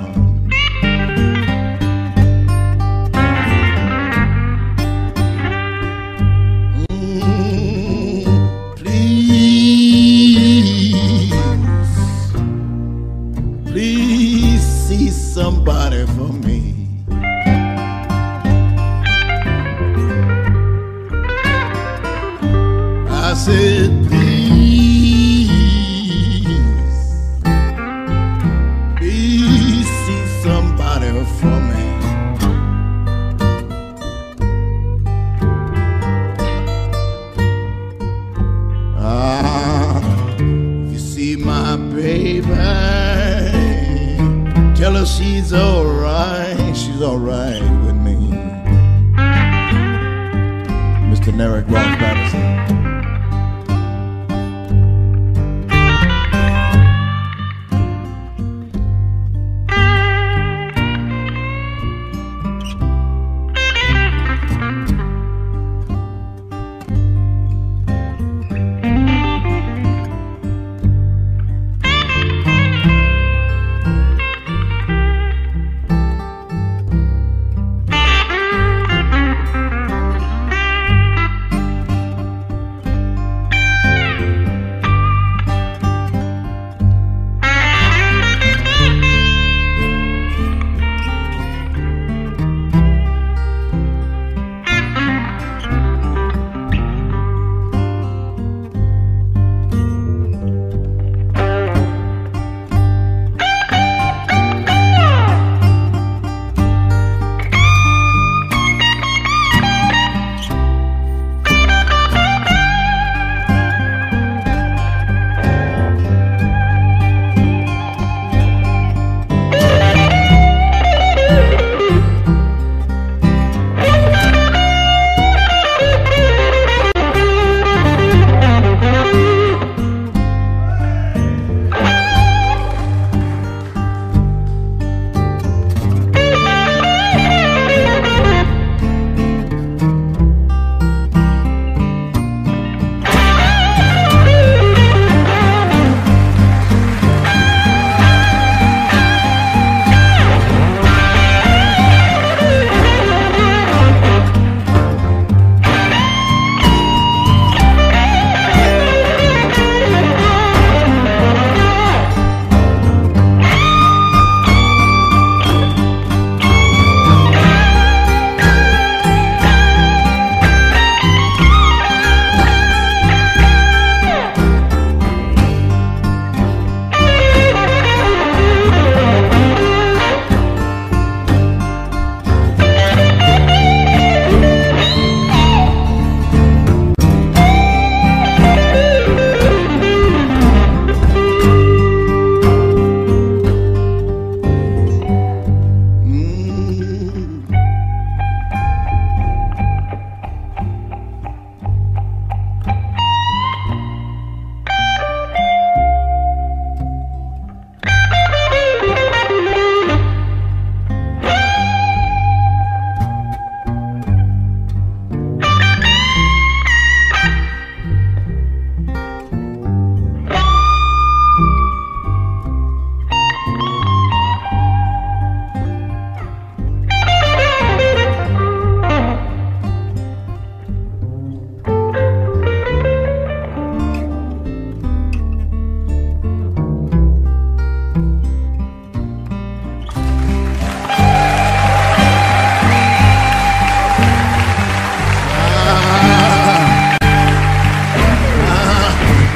Somebody for me. I said, please, please see somebody for me. Ah, if you see my baby, tell her she's alright, she's alright with me. Mister Narek Ross Patterson.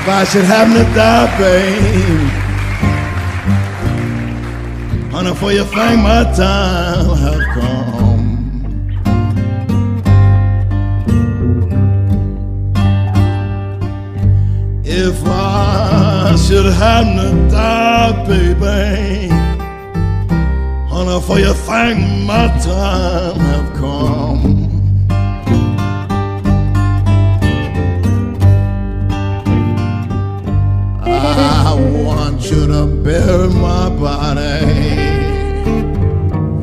If I should happen to die, babe, honey, for you think my time have come. If I should happen to die, baby, honey, for you think my time have come. I want you to bury my body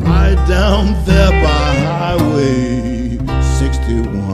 right down there by Highway sixty-one.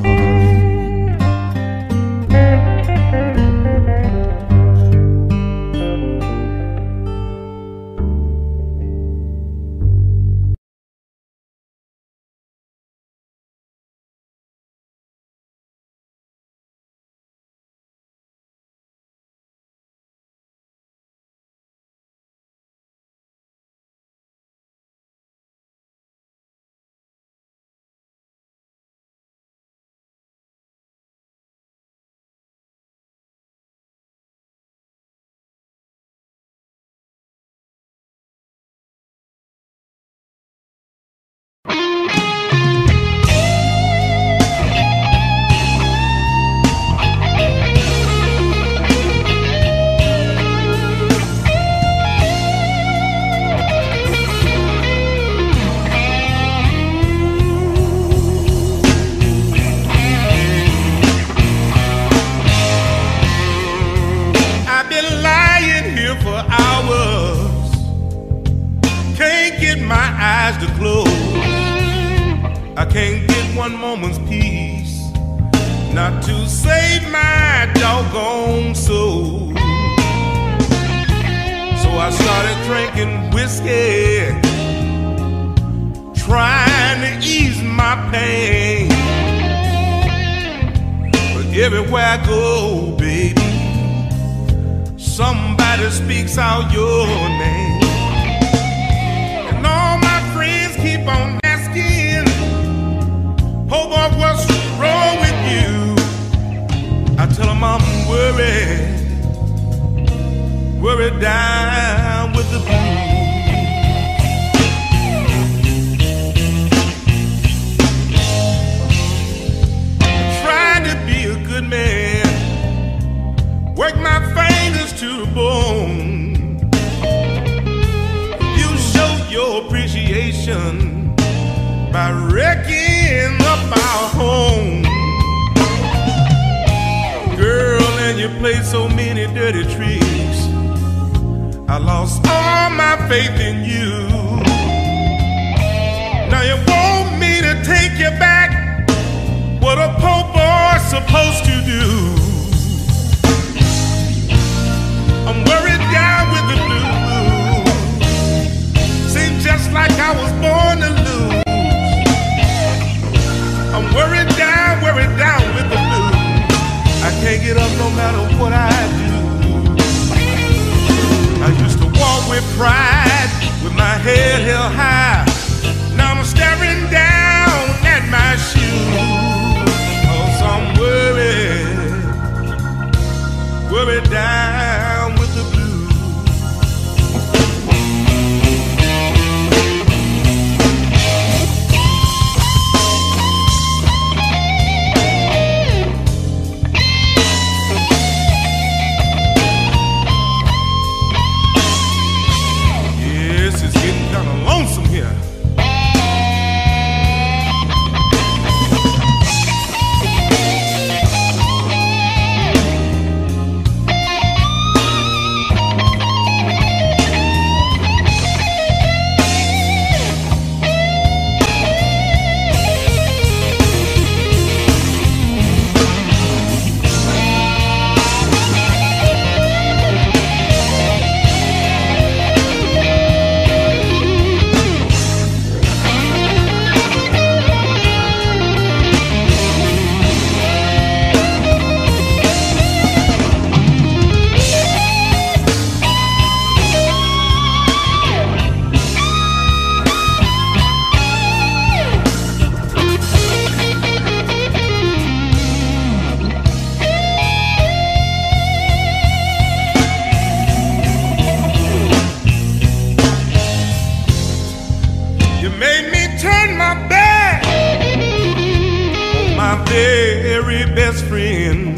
very best friend.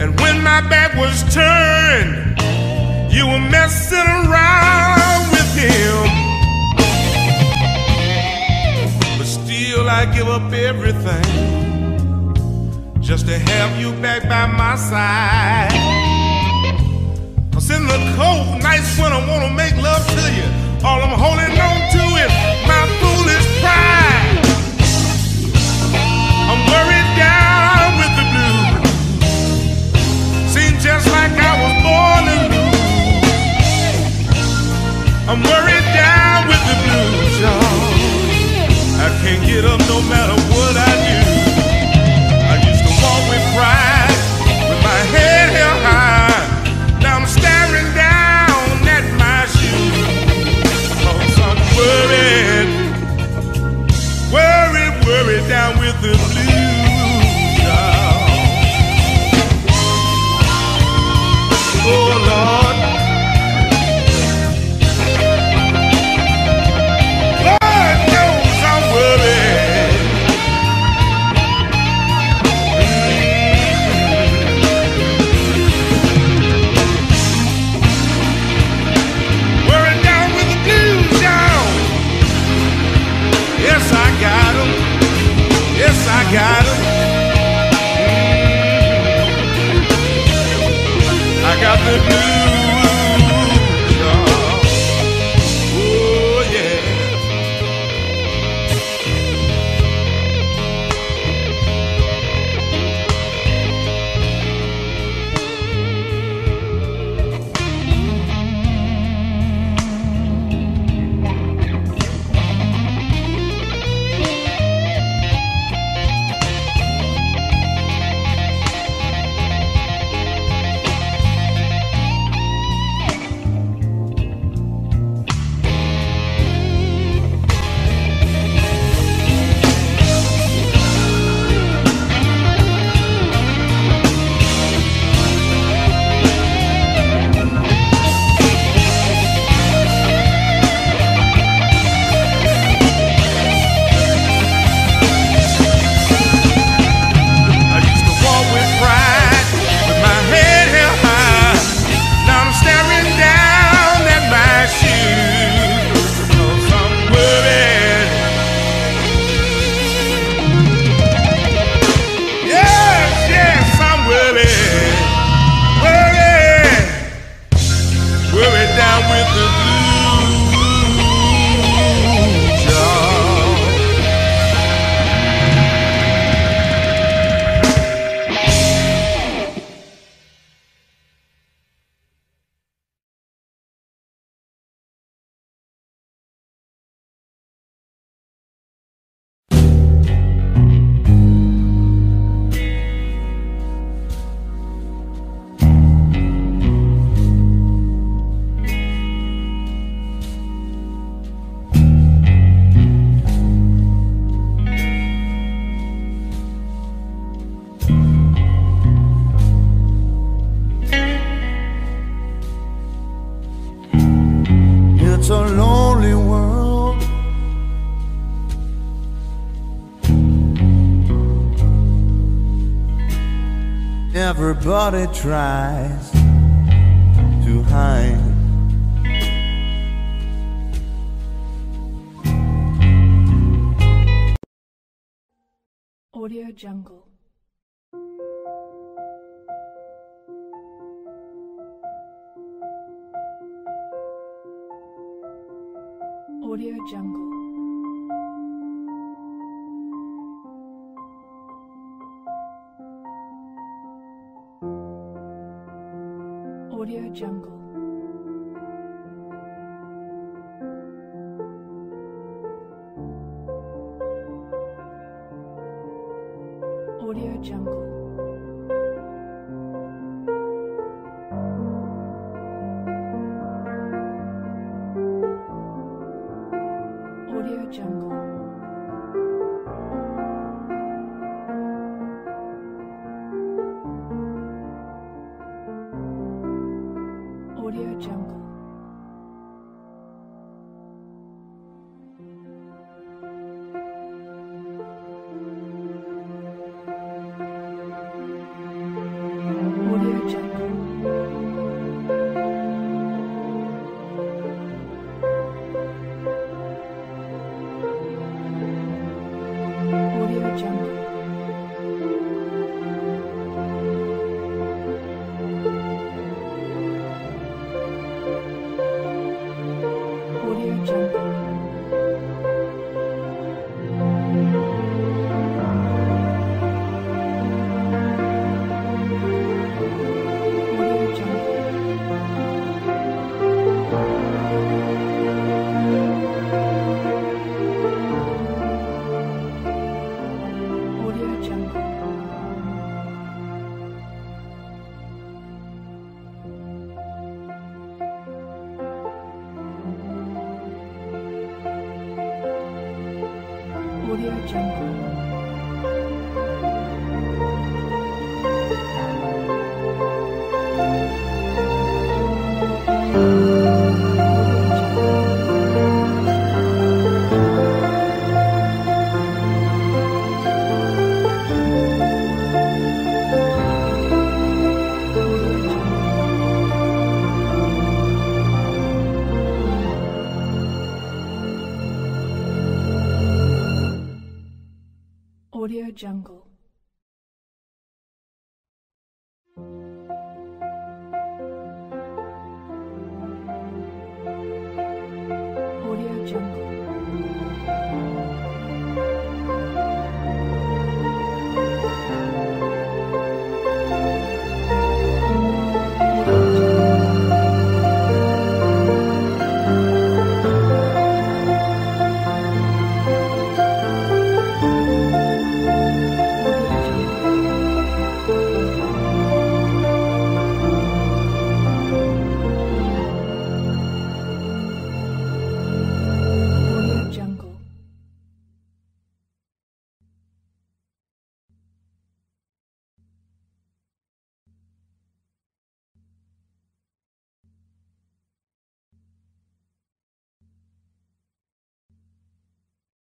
And when my back was turned, you were messing around with him. But still I give up everything just to have you back by my side. 'Cause in the cold nights when I wanna make love to you, all I'm holding on to is my foolish pride. I'm worried down with the blues. Seems just like I was born to lose. I'm worried down with the blues, y'all. I can't get up no matter what I do. I used to walk with pride, with my head held high. Now I'm staring down at my shoes. Worried, worried, worried down with the blues, y'all. Oh Lord, Lord knows I'm worried. Worried down with the blues, y'all. Yes, I got 'em. Yes, I got 'em. Mm-hmm. I got the blues, y'all. Oh Everybody tries to hide. Audio Jungle. Audio Jungle. Audio Jungle. Audio Jungle. Audio Jungle. Audio Jungle. Audio Jungle. Audio Jungle. Audio Jungle.